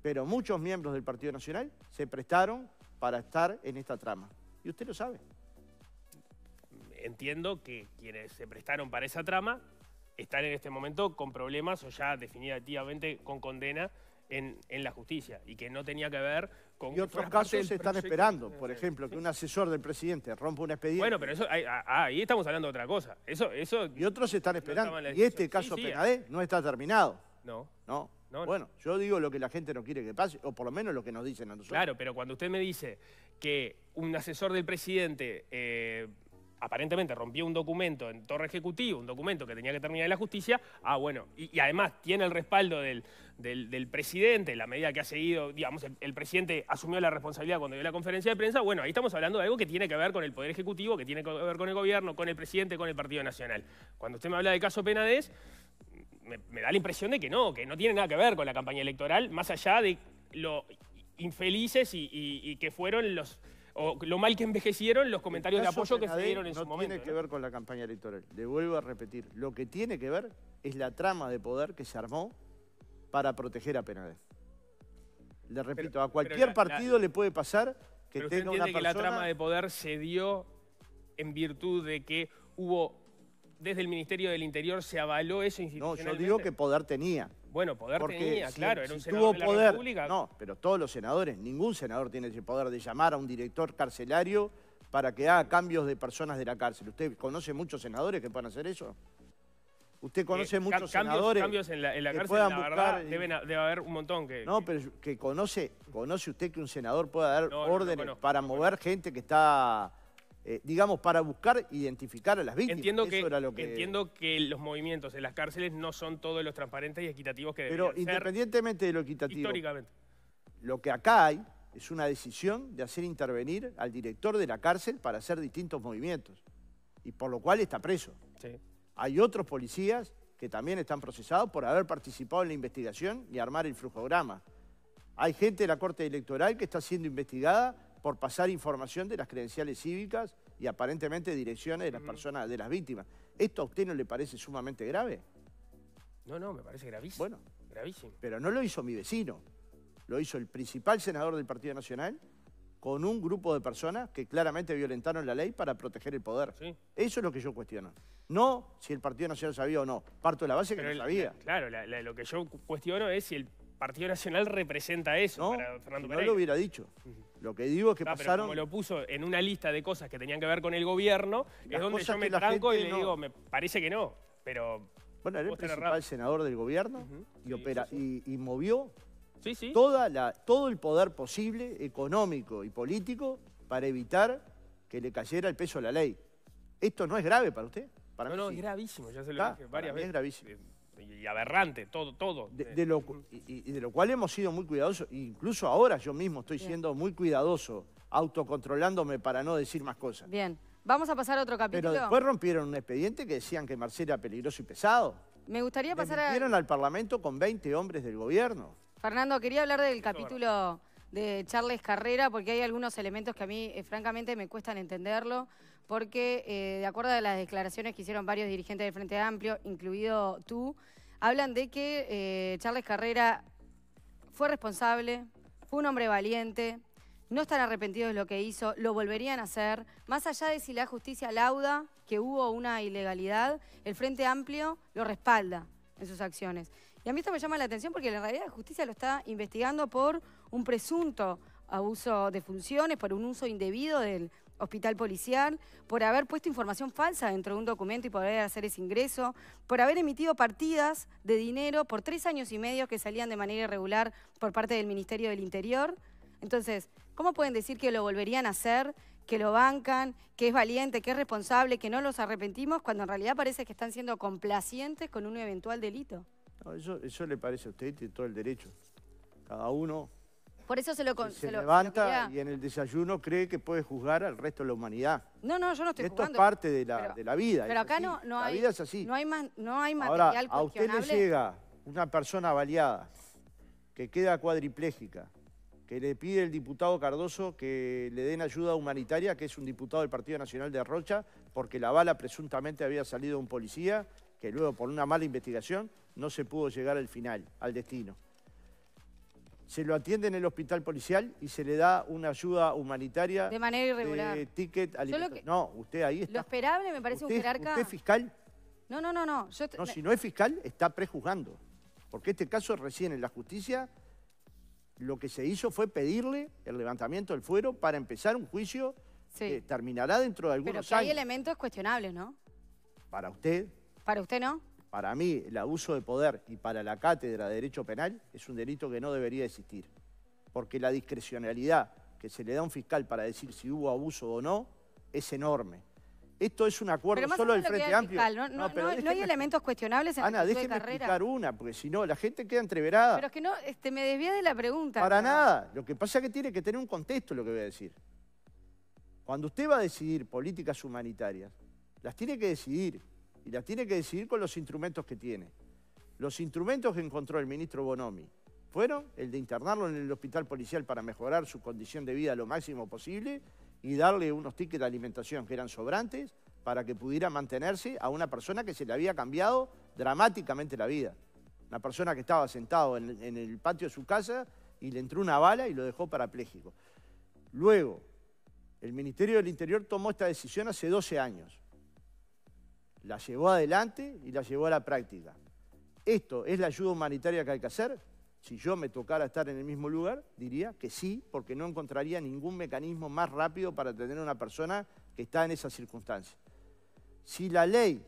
Pero muchos miembros del Partido Nacional se prestaron para estar en esta trama. Y usted lo sabe. Entiendo que quienes se prestaron para esa trama están en este momento con problemas o ya definitivamente con condena en, en la justicia y que no tenía que ver con... Y otros casos se están esperando, por ejemplo, que un asesor del presidente rompa un expediente. Bueno, pero eso ahí, ahí estamos hablando de otra cosa. Eso, eso y otros se están esperando. No y este caso sí, sí, Penadés no está terminado. No. No. No, bueno, no. Yo digo lo que la gente no quiere que pase, o por lo menos lo que nos dicen a nosotros. Claro, pero cuando usted me dice que un asesor del presidente eh, aparentemente rompió un documento en Torre Ejecutiva, un documento que tenía que terminar en la justicia, ah, bueno, y, y además tiene el respaldo del, del, del presidente, la medida que ha seguido, digamos, el, el presidente asumió la responsabilidad cuando dio la conferencia de prensa, bueno, ahí estamos hablando de algo que tiene que ver con el Poder Ejecutivo, que tiene que ver con el gobierno, con el presidente, con el Partido Nacional. Cuando usted me habla del caso Penadés, Me, me da la impresión de que no, que no tiene nada que ver con la campaña electoral, más allá de lo infelices y, y, y que fueron los, o lo mal que envejecieron los comentarios de apoyo que se dieron en su momento. No tiene que ver con la campaña electoral, le vuelvo a repetir, lo que tiene que ver es la trama de poder que se armó para proteger a Penadez. Le repito, pero, a cualquier la, partido la, le puede pasar que tenga una persona... que la trama de poder se dio en virtud de que hubo... Desde el Ministerio del Interior se avaló eso institucionalmente. No, yo digo que poder tenía. Bueno, poder Porque tenía, si, claro, era un si senador tuvo de la poder, República. No, pero todos los senadores, ningún senador tiene ese poder de llamar a un director carcelario para que haga cambios de personas de la cárcel. ¿Usted conoce muchos senadores que puedan hacer eso? ¿Usted conoce eh, muchos cambios, senadores cambios en la, en la que cárcel, puedan la verdad, buscar? Deben, debe haber un montón que... No, que, pero que conoce, conoce usted que un senador pueda dar no, órdenes no, no, no, no, para no, no, mover no, no. gente que está... Eh, digamos, para buscar identificar a las víctimas. Entiendo que, Eso era lo que... entiendo que los movimientos en las cárceles no son todos los transparentes y equitativos que deberían ser. Pero independientemente de lo equitativo, históricamente, lo que acá hay es una decisión de hacer intervenir al director de la cárcel para hacer distintos movimientos, y por lo cual está preso. Sí. Hay otros policías que también están procesados por haber participado en la investigación y armar el flujograma. Hay gente de la Corte Electoral que está siendo investigada por pasar información de las credenciales cívicas y aparentemente direcciones de las personas, de las víctimas. ¿Esto a usted no le parece sumamente grave? No, no, me parece gravísimo. Bueno, gravísimo. Pero no lo hizo mi vecino, lo hizo el principal senador del Partido Nacional con un grupo de personas que claramente violentaron la ley para proteger el poder. Sí. Eso es lo que yo cuestiono. No si el Partido Nacional sabía o no, parto de la base pero que no sabía. Claro, la, la, lo que yo cuestiono es si el Partido Nacional representa eso no, para Fernando Pereira. No lo hubiera dicho. Lo que digo es que no, pasaron... Pero como lo puso en una lista de cosas que tenían que ver con el gobierno, es donde yo me tranco y le no... digo, me parece que no, pero... Bueno, era el principal senador del gobierno uh-huh. y, sí, opera, sí, sí. Y, y movió sí, sí. Toda la, todo el poder posible, económico y político, para evitar que le cayera el peso a la ley. ¿Esto no es grave para usted? Para no, mí no, sí. Es gravísimo, ya se lo ah, dije varias veces. Es gravísimo. Y aberrante, todo, todo. De, de lo, y, y de lo cual hemos sido muy cuidadosos, incluso ahora yo mismo estoy Bien. siendo muy cuidadoso, autocontrolándome para no decir más cosas. Bien, vamos a pasar a otro capítulo. Pero después rompieron un expediente que decían que Marcela era peligroso y pesado. Me gustaría pasar a... Rompieron al Parlamento con veinte hombres del gobierno. Fernando, quería hablar del capítulo de Charles Carrera, porque hay algunos elementos que a mí, eh, francamente, me cuestan entenderlo, porque eh, de acuerdo a las declaraciones que hicieron varios dirigentes del Frente Amplio, incluido tú, hablan de que eh, Charles Carrera fue responsable, fue un hombre valiente, no están arrepentidos de lo que hizo, lo volverían a hacer. Más allá de si la justicia lauda que hubo una ilegalidad, el Frente Amplio lo respalda en sus acciones. Y a mí esto me llama la atención porque en realidad la justicia lo está investigando por un presunto abuso de funciones, por un uso indebido del hospital policial, por haber puesto información falsa dentro de un documento y poder hacer ese ingreso, por haber emitido partidas de dinero por tres años y medio que salían de manera irregular por parte del Ministerio del Interior. Entonces, ¿cómo pueden decir que lo volverían a hacer, que lo bancan, que es valiente, que es responsable, que no los arrepentimos, cuando en realidad parece que están siendo complacientes con un eventual delito? No, eso, eso le parece a usted, tiene todo el derecho. Cada uno... Por eso se lo se, se lo, levanta se lo y en el desayuno cree que puede juzgar al resto de la humanidad. No, no, yo no estoy jugando. Esto es parte de la, pero, de la vida. Pero acá no, no la hay... La vida es así. No hay, man, no hay material cuestionable. Ahora, a usted le llega una persona baleada que queda cuadripléjica, que le pide el diputado Cardoso que le den ayuda humanitaria, que es un diputado del Partido Nacional de Rocha, porque la bala presuntamente había salido de un policía, que luego por una mala investigación no se pudo llegar al final, al destino. Se lo atiende en el hospital policial y se le da una ayuda humanitaria... De manera irregular. De ticket alimentario. No, usted ahí está. Lo esperable me parece usted, un jerarca... ¿Usted es fiscal? No, no, no. No, yo no me... Si no es fiscal, está prejuzgando. Porque este caso recién en la justicia lo que se hizo fue pedirle el levantamiento del fuero para empezar un juicio sí. que terminará dentro de algunos años. Pero que hay elementos cuestionables, ¿no? Para usted. Para usted no. para mí, el abuso de poder y para la cátedra de Derecho Penal es un delito que no debería existir. Porque la discrecionalidad que se le da a un fiscal para decir si hubo abuso o no es enorme. Esto es un acuerdo solo del Frente Amplio. Fiscal, no, no, no, pero no, déjeme, no hay elementos cuestionables en Ana, el déjeme de explicar una, porque si no, la gente queda entreverada. Pero es que no, este, me desvía de la pregunta. Para ¿no? nada. Lo que pasa es que tiene que tener un contexto lo que voy a decir. Cuando usted va a decidir políticas humanitarias, las tiene que decidir. Y las tiene que decidir con los instrumentos que tiene. Los instrumentos que encontró el ministro Bonomi fueron el de internarlo en el hospital policial para mejorar su condición de vida lo máximo posible y darle unos tickets de alimentación que eran sobrantes para que pudiera mantenerse a una persona que se le había cambiado dramáticamente la vida. Una persona que estaba sentado en, en el patio de su casa y le entró una bala y lo dejó parapléjico. Luego, el Ministerio del Interior tomó esta decisión hace doce años. La llevó adelante y la llevó a la práctica. ¿Esto es la ayuda humanitaria que hay que hacer? Si yo me tocara estar en el mismo lugar, diría que sí, porque no encontraría ningún mecanismo más rápido para atender a una persona que está en esas circunstancias. Si la ley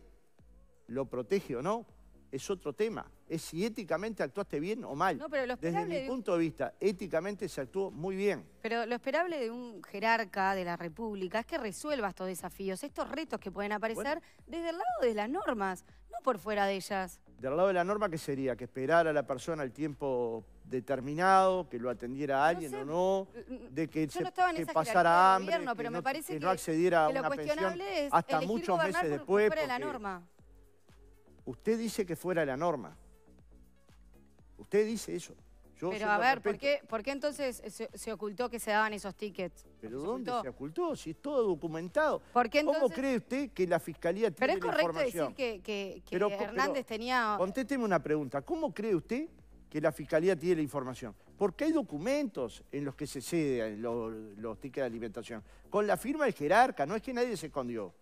lo protege o no, es otro tema. Es si éticamente actuaste bien o mal. No, pero lo Desde mi de... punto de vista, éticamente se actuó muy bien. Pero lo esperable de un jerarca de la República es que resuelva estos desafíos, estos retos que pueden aparecer bueno, desde el lado de las normas, no por fuera de ellas. Del lado de la norma, ¿qué sería? ¿Que esperara a la persona el tiempo determinado, que lo atendiera a alguien no sé, o no? ¿De que, se, no que pasara hambre, gobierno, pero que, me no, parece que, que no accediera que a una pensión hasta muchos meses después? Fuera de la norma. Usted dice que fuera la norma. Usted dice eso. Yo Pero a ver, ¿por qué, ¿por qué entonces se, se ocultó que se daban esos tickets? ¿Pero se dónde ocultó? se ocultó? Si es todo documentado. ¿Por qué entonces... ¿Cómo cree usted que la Fiscalía tiene la información? Pero es correcto decir que, que, que pero, Hernández pero, tenía... Contésteme una pregunta. ¿Cómo cree usted que la Fiscalía tiene la información? Porque hay documentos en los que se ceden los, los tickets de alimentación. Con la firma del jerarca, no es que nadie se escondió.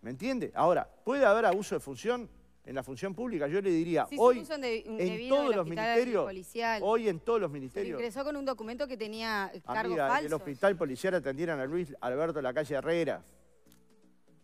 ¿Me entiende? Ahora, ¿puede haber abuso de función en la función pública? Yo le diría, sí, hoy, de, de en todos los ministerios, policial, hoy en todos los ministerios... Se ingresó con un documento que tenía cargos amiga, falsos. El hospital policial atendieron a Luis Alberto Lacalle Herrera,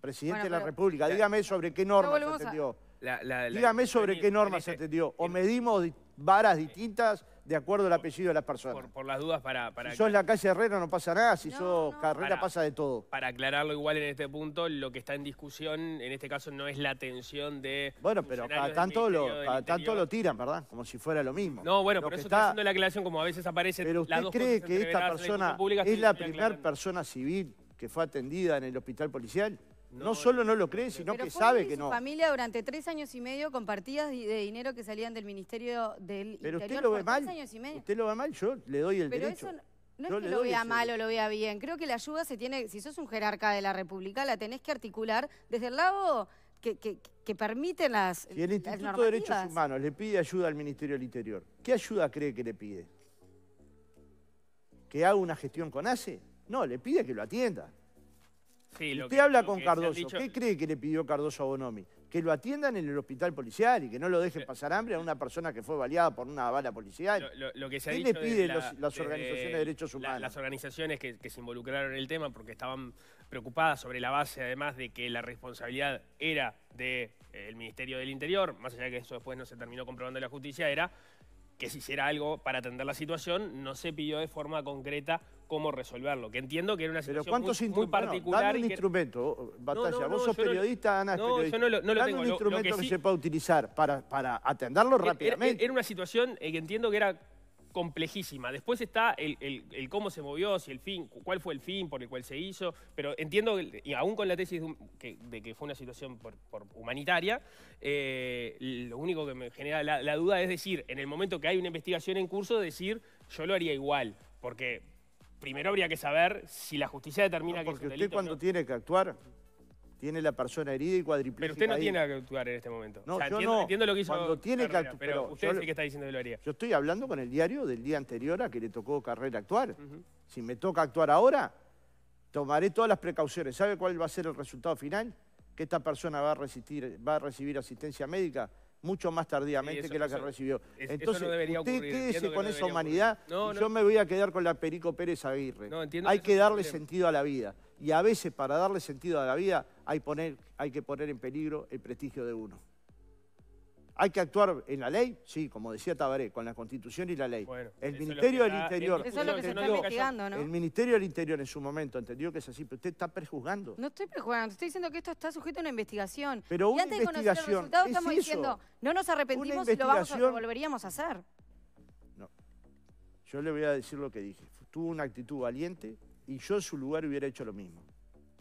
presidente bueno, de la República. La, Dígame sobre qué norma se atendió. A... La, la, la, Dígame sobre la, qué norma se atendió. O medimos varas distintas... De acuerdo al apellido de las personas. Por, por las dudas para... para si sos Lacalle Herrera no pasa nada, si no, sos no. Carrera para, pasa de todo. Para aclararlo igual en este punto, lo que está en discusión en este caso no es la atención de... Bueno, pero cada tanto, lo, cada tanto lo tiran, ¿verdad? Como si fuera lo mismo. No, bueno, lo pero eso está haciendo la aclaración como a veces aparece... Pero usted las dos cree que esta persona pública, es la primera persona civil que fue atendida en el hospital policial. No, no solo no lo cree, sino pero que sabe que no. Su familia durante tres años y medio con partidas de dinero que salían del Ministerio del pero Interior usted lo ve por mal. tres años y medio. Usted lo ve mal, yo le doy el pero derecho. Pero eso no, no es que lo vea mal o lo vea bien. Creo que la ayuda se tiene, si sos un jerarca de la República, la tenés que articular desde el lado que, que, que permite las normativas. Si el Instituto de Derechos Humanos le pide ayuda al Ministerio del Interior, ¿qué ayuda cree que le pide? ¿Que haga una gestión con ACE? No, le pide que lo atienda. Sí, usted que, habla con Cardoso, dicho... ¿qué cree que le pidió Cardoso a Bonomi? Que lo atiendan en el hospital policial y que no lo dejen pasar hambre a una persona que fue baleada por una bala policial. Lo, lo, lo que se ha ¿Qué dicho le piden la, los, las organizaciones de, de derechos humanos? La, las organizaciones que, que se involucraron en el tema porque estaban preocupadas sobre la base, además de que la responsabilidad era del de, eh, Ministerio del Interior, más allá de que eso después no se terminó comprobando en la justicia, era que se hiciera algo para atender la situación, no se pidió de forma concreta cómo resolverlo, que entiendo que era una situación muy, muy particular. No, dame un y que... instrumento, Batalla, no, no, vos no, sos periodista, no, Ana, no, periodista. Yo no, no lo tengo. un instrumento lo, lo que, sí... que se pueda utilizar para, para atenderlo era, rápidamente. Era, era una situación que entiendo que era complejísima. Después está el, el, el cómo se movió, si el fin, cuál fue el fin por el cual se hizo, pero entiendo, y aún con la tesis de, que, de que fue una situación por, por humanitaria, eh, lo único que me genera la, la duda es decir, en el momento que hay una investigación en curso, decir, yo lo haría igual, porque... Primero habría que saber si la justicia determina no, que es un delito. Porque usted cuando ¿no? tiene que actuar, tiene la persona herida y cuadripléjica. Pero usted no ahí. tiene que actuar en este momento. No, o sea, yo entiendo, no. Entiendo lo que hizo cuando tiene Carrera, que actuar, pero, pero usted yo, sí que está diciendo que lo haría. Yo estoy hablando con el diario del día anterior a que le tocó Carrera actuar. Uh-huh. Si me toca actuar ahora, tomaré todas las precauciones. ¿Sabe cuál va a ser el resultado final? Que esta persona va a, resistir, va a recibir asistencia médica mucho más tardíamente sí, eso, que la que eso, recibió. Es, Entonces, no usted ocurrir, quédese con no esa humanidad, no, y no. yo me voy a quedar con la Perico Pérez Aguirre. No, hay que, que darle sentido a la vida. Y a veces, para darle sentido a la vida, hay, poner, hay que poner en peligro el prestigio de uno. ¿Hay que actuar en la ley? Sí, como decía Tabaré, con la Constitución y la ley. Bueno, el Ministerio del Interior... Eso es lo que se está investigando, ¿no? El Ministerio del Interior en su momento entendió que es así, pero usted está prejuzgando. No estoy prejuzgando, estoy diciendo que esto está sujeto a una investigación. Pero una investigación... Y antes de conocer el resultado estamos diciendo, no nos arrepentimos y lo vamos a, lo volveríamos a hacer. No. Yo le voy a decir lo que dije. Tuvo una actitud valiente y yo en su lugar hubiera hecho lo mismo.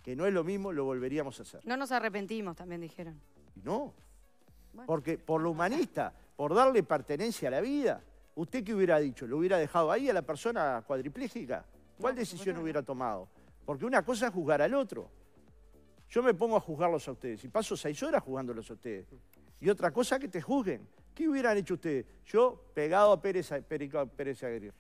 Que no es lo mismo, lo volveríamos a hacer. No nos arrepentimos, también dijeron. No. Porque por lo humanista, por darle pertenencia a la vida, ¿usted qué hubiera dicho? ¿Lo hubiera dejado ahí a la persona cuadripléjica? ¿Cuál no, decisión no, no. hubiera tomado? Porque una cosa es juzgar al otro. Yo me pongo a juzgarlos a ustedes y paso seis horas juzgándolos a ustedes. Y otra cosa que te juzguen. ¿Qué hubieran hecho ustedes? Yo pegado a Pérez, a Pérez, a Pérez Aguirre.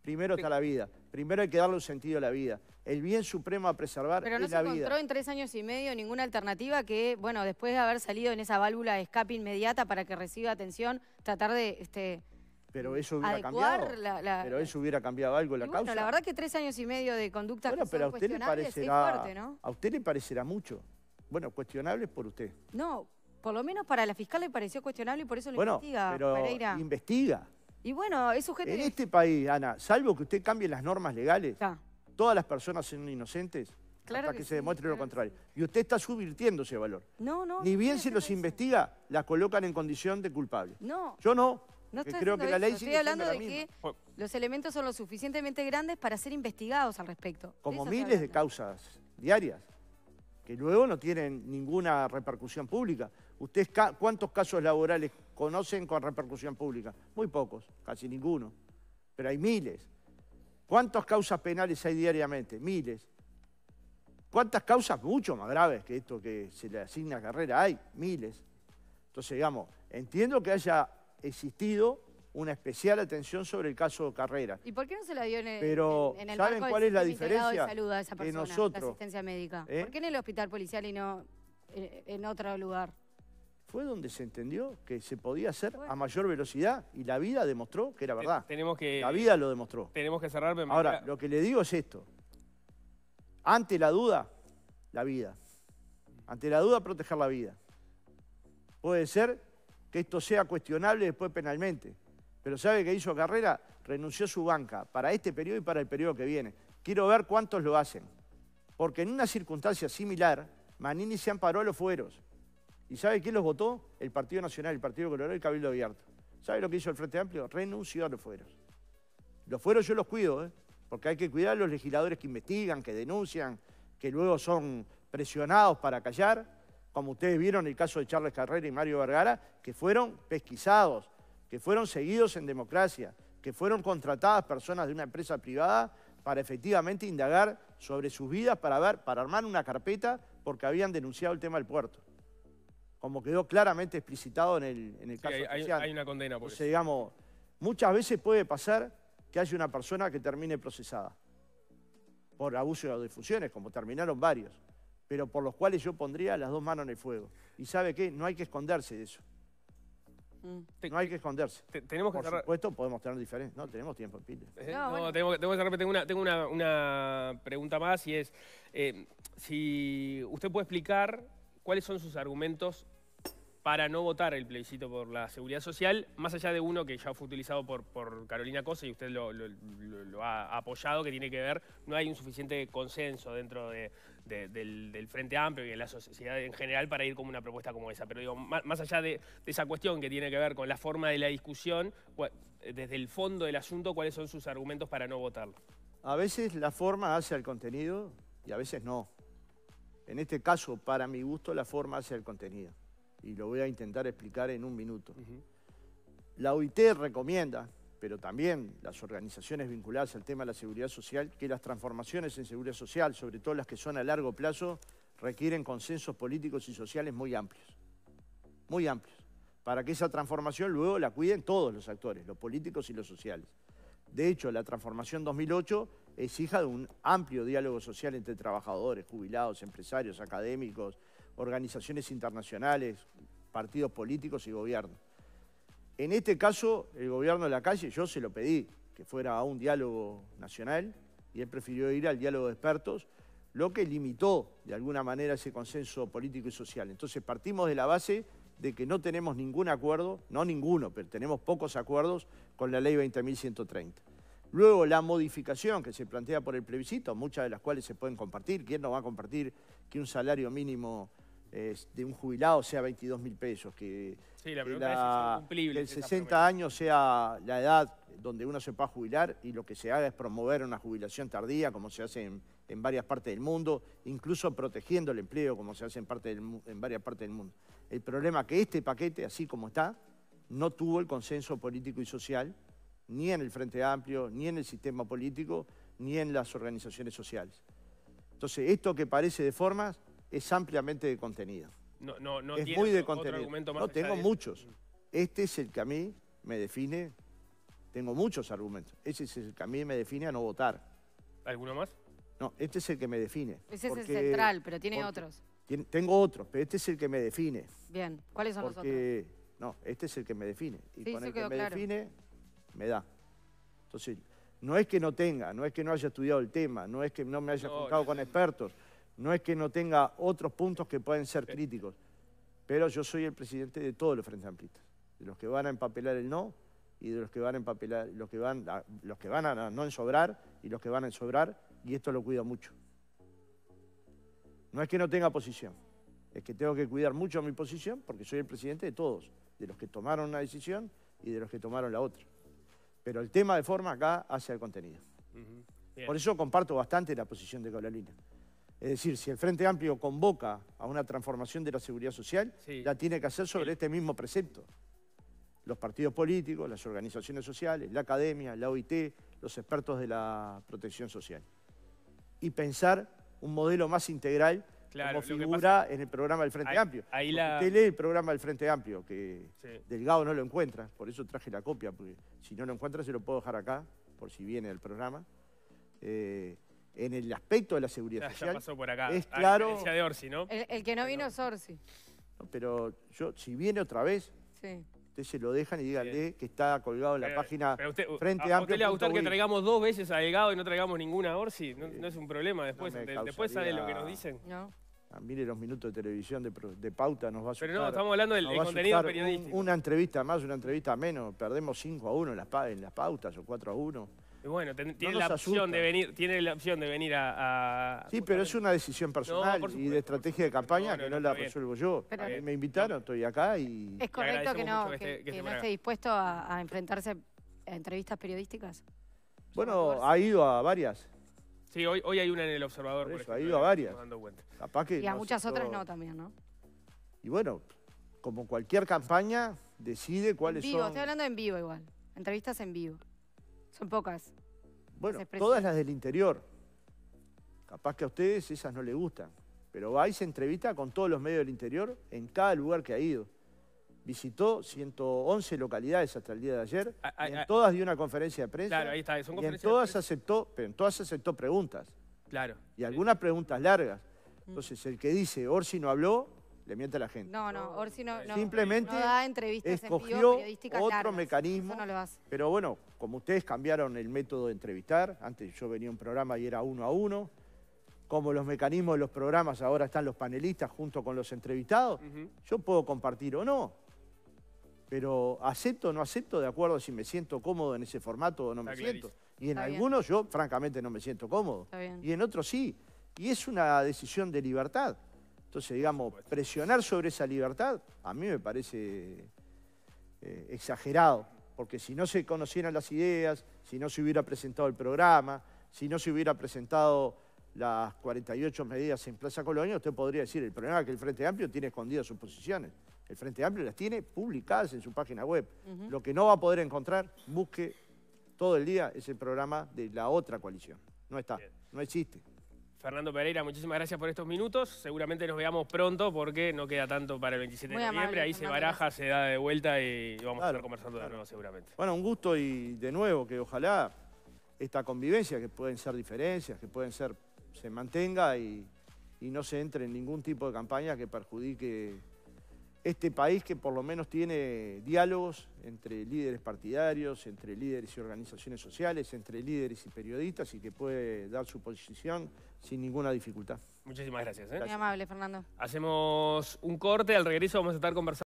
Primero está la vida. Primero hay que darle un sentido a la vida. El bien supremo a preservar es la vida. Pero no se encontró en tres años y medio ninguna alternativa que, bueno, después de haber salido en esa válvula de escape inmediata para que reciba atención, tratar de este, pero eso hubiera cambiado. La, la... Pero eso hubiera cambiado algo la y causa. Bueno, la verdad que tres años y medio de conducta bueno, que pero son a usted le parecerá, es fuerte, ¿no? A usted le parecerá mucho. Bueno, cuestionable por usted. No, por lo menos para la fiscal le pareció cuestionable y por eso lo bueno, investiga, pero Pereira. Investiga. Y bueno, es sujeto... En este país, Ana, salvo que usted cambie las normas legales, ah. todas las personas son inocentes claro hasta que, que se sí, demuestre claro lo contrario. Sí. Y usted está subvirtiendo ese valor. No, no. Ni bien no se los eso. investiga, las colocan en condición de culpable. No. Yo no, no estoy creo que la ley sigue siendo la misma. Estoy hablando de que los elementos son lo suficientemente grandes para ser investigados al respecto. Como miles de causas diarias, que luego no tienen ninguna repercusión pública. ¿Ustedes cuántos casos laborales conocen con repercusión pública? Muy pocos, casi ninguno, pero hay miles. ¿Cuántas causas penales hay diariamente? Miles. ¿Cuántas causas mucho más graves que esto que se le asigna carrera hay? Miles. Entonces, digamos, entiendo que haya existido una especial atención sobre el caso Carrera. ¿Y por qué no se la dio en el, pero, en el ¿saben marco cuál del es la diferencia de salud a esa persona, nosotros, la asistencia médica? ¿Eh? ¿Por qué en el hospital policial y no en, en otro lugar? Fue donde se entendió que se podía hacer a mayor velocidad y la vida demostró que era verdad. Tenemos que, la vida lo demostró. Tenemos que cerrar. Ahora, lo que le digo es esto. Ante la duda, la vida. Ante la duda, proteger la vida. Puede ser que esto sea cuestionable después penalmente. Pero ¿sabe qué hizo Carrera? Renunció a su banca para este periodo y para el periodo que viene. Quiero ver cuántos lo hacen. Porque en una circunstancia similar, Manini se amparó a los fueros. ¿Y sabe quién los votó? El Partido Nacional, el Partido Colorado y el Cabildo Abierto. ¿Sabe lo que hizo el Frente Amplio? Renunció a los fueros. Los fueros yo los cuido, ¿eh? Porque hay que cuidar a los legisladores que investigan, que denuncian, que luego son presionados para callar, como ustedes vieron el caso de Charles Carrera y Mario Vergara, que fueron pesquisados, que fueron seguidos en democracia, que fueron contratadas personas de una empresa privada para efectivamente indagar sobre sus vidas, para, ver, para armar una carpeta porque habían denunciado el tema del puerto. Como quedó claramente explicitado en el, en el sí, caso hay, oficial. Hay una condena por Entonces, eso. Digamos, muchas veces puede pasar que haya una persona que termine procesada por abuso de funciones, como terminaron varios, pero por los cuales yo pondría las dos manos en el fuego. ¿Y sabe qué? No hay que esconderse de eso. Te, no hay que esconderse. Te, tenemos que Por cerrar... supuesto, podemos tener diferencias. No, tenemos tiempo, pile. No, bueno. no tengo, tengo que cerrar. Tengo una, tengo una, una pregunta más y es eh, si usted puede explicar cuáles son sus argumentos para no votar el plebiscito por la seguridad social, más allá de uno que ya fue utilizado por, por Carolina Cosa y usted lo, lo, lo, lo ha apoyado, que tiene que ver, no hay un suficiente consenso dentro de, de, del, del Frente Amplio y de la sociedad en general para ir con una propuesta como esa. Pero digo, más, más allá de, de esa cuestión que tiene que ver con la forma de la discusión, desde el fondo del asunto, ¿cuáles son sus argumentos para no votarlo? A veces la forma hace al contenido y a veces no. En este caso, para mi gusto, la forma hace al contenido. Y lo voy a intentar explicar en un minuto. Uh-huh. La O I T recomienda, pero también las organizaciones vinculadas al tema de la seguridad social, que las transformaciones en seguridad social, sobre todo las que son a largo plazo, requieren consensos políticos y sociales muy amplios. Muy amplios. Para que esa transformación luego la cuiden todos los actores, los políticos y los sociales. De hecho, la transformación dos mil ocho es hija de un amplio diálogo social entre trabajadores, jubilados, empresarios, académicos, organizaciones internacionales, partidos políticos y gobierno. En este caso, el gobierno de la calle, yo se lo pedí que fuera a un diálogo nacional y él prefirió ir al diálogo de expertos, lo que limitó de alguna manera ese consenso político y social. Entonces partimos de la base de que no tenemos ningún acuerdo, no ninguno, pero tenemos pocos acuerdos con la ley veinte mil ciento treinta. Luego la modificación que se plantea por el plebiscito, muchas de las cuales se pueden compartir. ¿Quién no va a compartir que un salario mínimo eh, de un jubilado sea veintidós mil pesos? Que, sí, la pregunta que la, es incumplible, que el sesenta años sea la edad donde uno se pueda jubilar y lo que se haga es promover una jubilación tardía, como se hace en, en varias partes del mundo, incluso protegiendo el empleo, como se hace en, parte del, en varias partes del mundo. El problema es que este paquete, así como está, no tuvo el consenso político y social, ni en el Frente Amplio, ni en el sistema político, ni en las organizaciones sociales. Entonces, esto que parece de formas es ampliamente de contenido. No, no, no es muy de contenido. Otro argumento más no, tengo muchos. Este es el que a mí me define, tengo muchos argumentos. Ese es el que a mí me define a no votar. ¿Alguno más? No, este es el que me define. Ese es el central, pero tiene otros. Tengo otros, pero este es el que me define. Bien, ¿cuáles son los otros? No, este es el que me define. Y con el que me define, me da. Entonces, no es que no tenga, no es que no haya estudiado el tema, no es que no me haya no, juntado no, con expertos, no es que no tenga otros puntos que pueden ser críticos, pero yo soy el presidente de todos los Frentes Amplistas, de los que van a empapelar el no y de los que van a empapelar, los que van a, los que van a no ensobrar y los que van a ensobrar, y esto lo cuido mucho. No es que no tenga posición, es que tengo que cuidar mucho mi posición porque soy el presidente de todos, de los que tomaron una decisión y de los que tomaron la otra. Pero el tema de forma acá hace al contenido. Uh-huh. Por eso comparto bastante la posición de Carolina. Es decir, si el Frente Amplio convoca a una transformación de la seguridad social, sí, la tiene que hacer sobre sí, este mismo precepto. Los partidos políticos, las organizaciones sociales, la academia, la O I T, los expertos de la protección social. Y pensar un modelo más integral, claro, como figura pasa en el programa del Frente ahí, Amplio. Ahí la... Usted lee el programa del Frente Amplio, que sí, Delgado no lo encuentra, por eso traje la copia, porque si no lo encuentra se lo puedo dejar acá, por si viene el programa. Eh, en el aspecto de la seguridad ah, social... Ya pasó por acá, es ah, claro, de Orsi, ¿no? El, el que no vino no, es Orsi. No, pero yo, si viene otra vez, sí, ustedes se lo dejan y díganle que está colgado en la pero, página pero usted, Frente Amplio. ¿A usted le va a gustar que traigamos dos veces a Delgado y no traigamos ninguna a Orsi? No, eh, no es un problema después, no causaría... después sale lo que nos dicen. No. Ah, mire los minutos de televisión de, de pauta, nos va a asustar. Pero no, estamos hablando del contenido periodístico. Un, una entrevista más, una entrevista menos, perdemos cinco a uno en las, en las pautas o cuatro a uno. Y bueno, ten, no tiene, la opción de venir, tiene la opción de venir a... a sí, pero es una decisión personal no, y de estrategia de campaña no, no, que no, no la bien. resuelvo yo. Pero, a mí me invitaron, estoy acá y... ¿Es correcto que no, que, que, que, que no esté dispuesto a, a enfrentarse a entrevistas periodísticas? Bueno, ha ido a varias. Sí, hoy, hoy hay una en El Observador. Por eso, por ejemplo, ha ido a varias. Capaz que y a no muchas aceptó... otras no también, ¿no? Y bueno, como cualquier campaña, decide cuáles son... En vivo, son... estoy hablando en vivo igual. Entrevistas en vivo. Son pocas. Bueno, todas las del interior. Capaz que a ustedes esas no les gustan. Pero va y se entrevista con todos los medios del interior en cada lugar que ha ido. Visitó ciento once localidades hasta el día de ayer, ah, ah, y en todas dio una conferencia de prensa. Claro, ahí está, son conferencias y en todas, de prensa. Aceptó, pero en todas aceptó preguntas. Claro. Y algunas preguntas largas. Entonces, el que dice Orsi no habló, le miente a la gente. No, no, Orsi no, no, simplemente no da entrevistas escogió en vivo, otro largas, mecanismo. No lo hace. Pero bueno, como ustedes cambiaron el método de entrevistar, antes yo venía a un programa y era uno a uno, como los mecanismos de los programas ahora están los panelistas junto con los entrevistados, uh-huh, yo puedo compartir o no. Pero acepto o no acepto de acuerdo a si me siento cómodo en ese formato o no me siento. Y en algunos yo, francamente, no me siento cómodo. Y en otros sí. Y es una decisión de libertad. Entonces, digamos, presionar sobre esa libertad a mí me parece eh, exagerado. Porque si no se conocieran las ideas, si no se hubiera presentado el programa, si no se hubiera presentado las cuarenta y ocho medidas en Plaza Colonia, usted podría decir, el problema es que el Frente Amplio tiene escondidas sus posiciones. El Frente Amplio las tiene publicadas en su página web. Uh-huh. Lo que no va a poder encontrar, busque todo el día, es el programa de la otra coalición. No está, bien, no existe. Fernando Pereira, muchísimas gracias por estos minutos. Seguramente nos veamos pronto porque no queda tanto para el veintisiete de noviembre. Ahí se baraja, se da de vuelta y vamos claro, a estar conversando claro. de nuevo seguramente. Bueno, un gusto y de nuevo que ojalá esta convivencia, que pueden ser diferencias, que pueden ser, se mantenga y, y no se entre en ningún tipo de campaña que perjudique este país, que por lo menos tiene diálogos entre líderes partidarios, entre líderes y organizaciones sociales, entre líderes y periodistas, y que puede dar su posición sin ninguna dificultad. Muchísimas gracias, ¿eh? Gracias. Muy amable, Fernando. Hacemos un corte, al regreso vamos a estar conversando.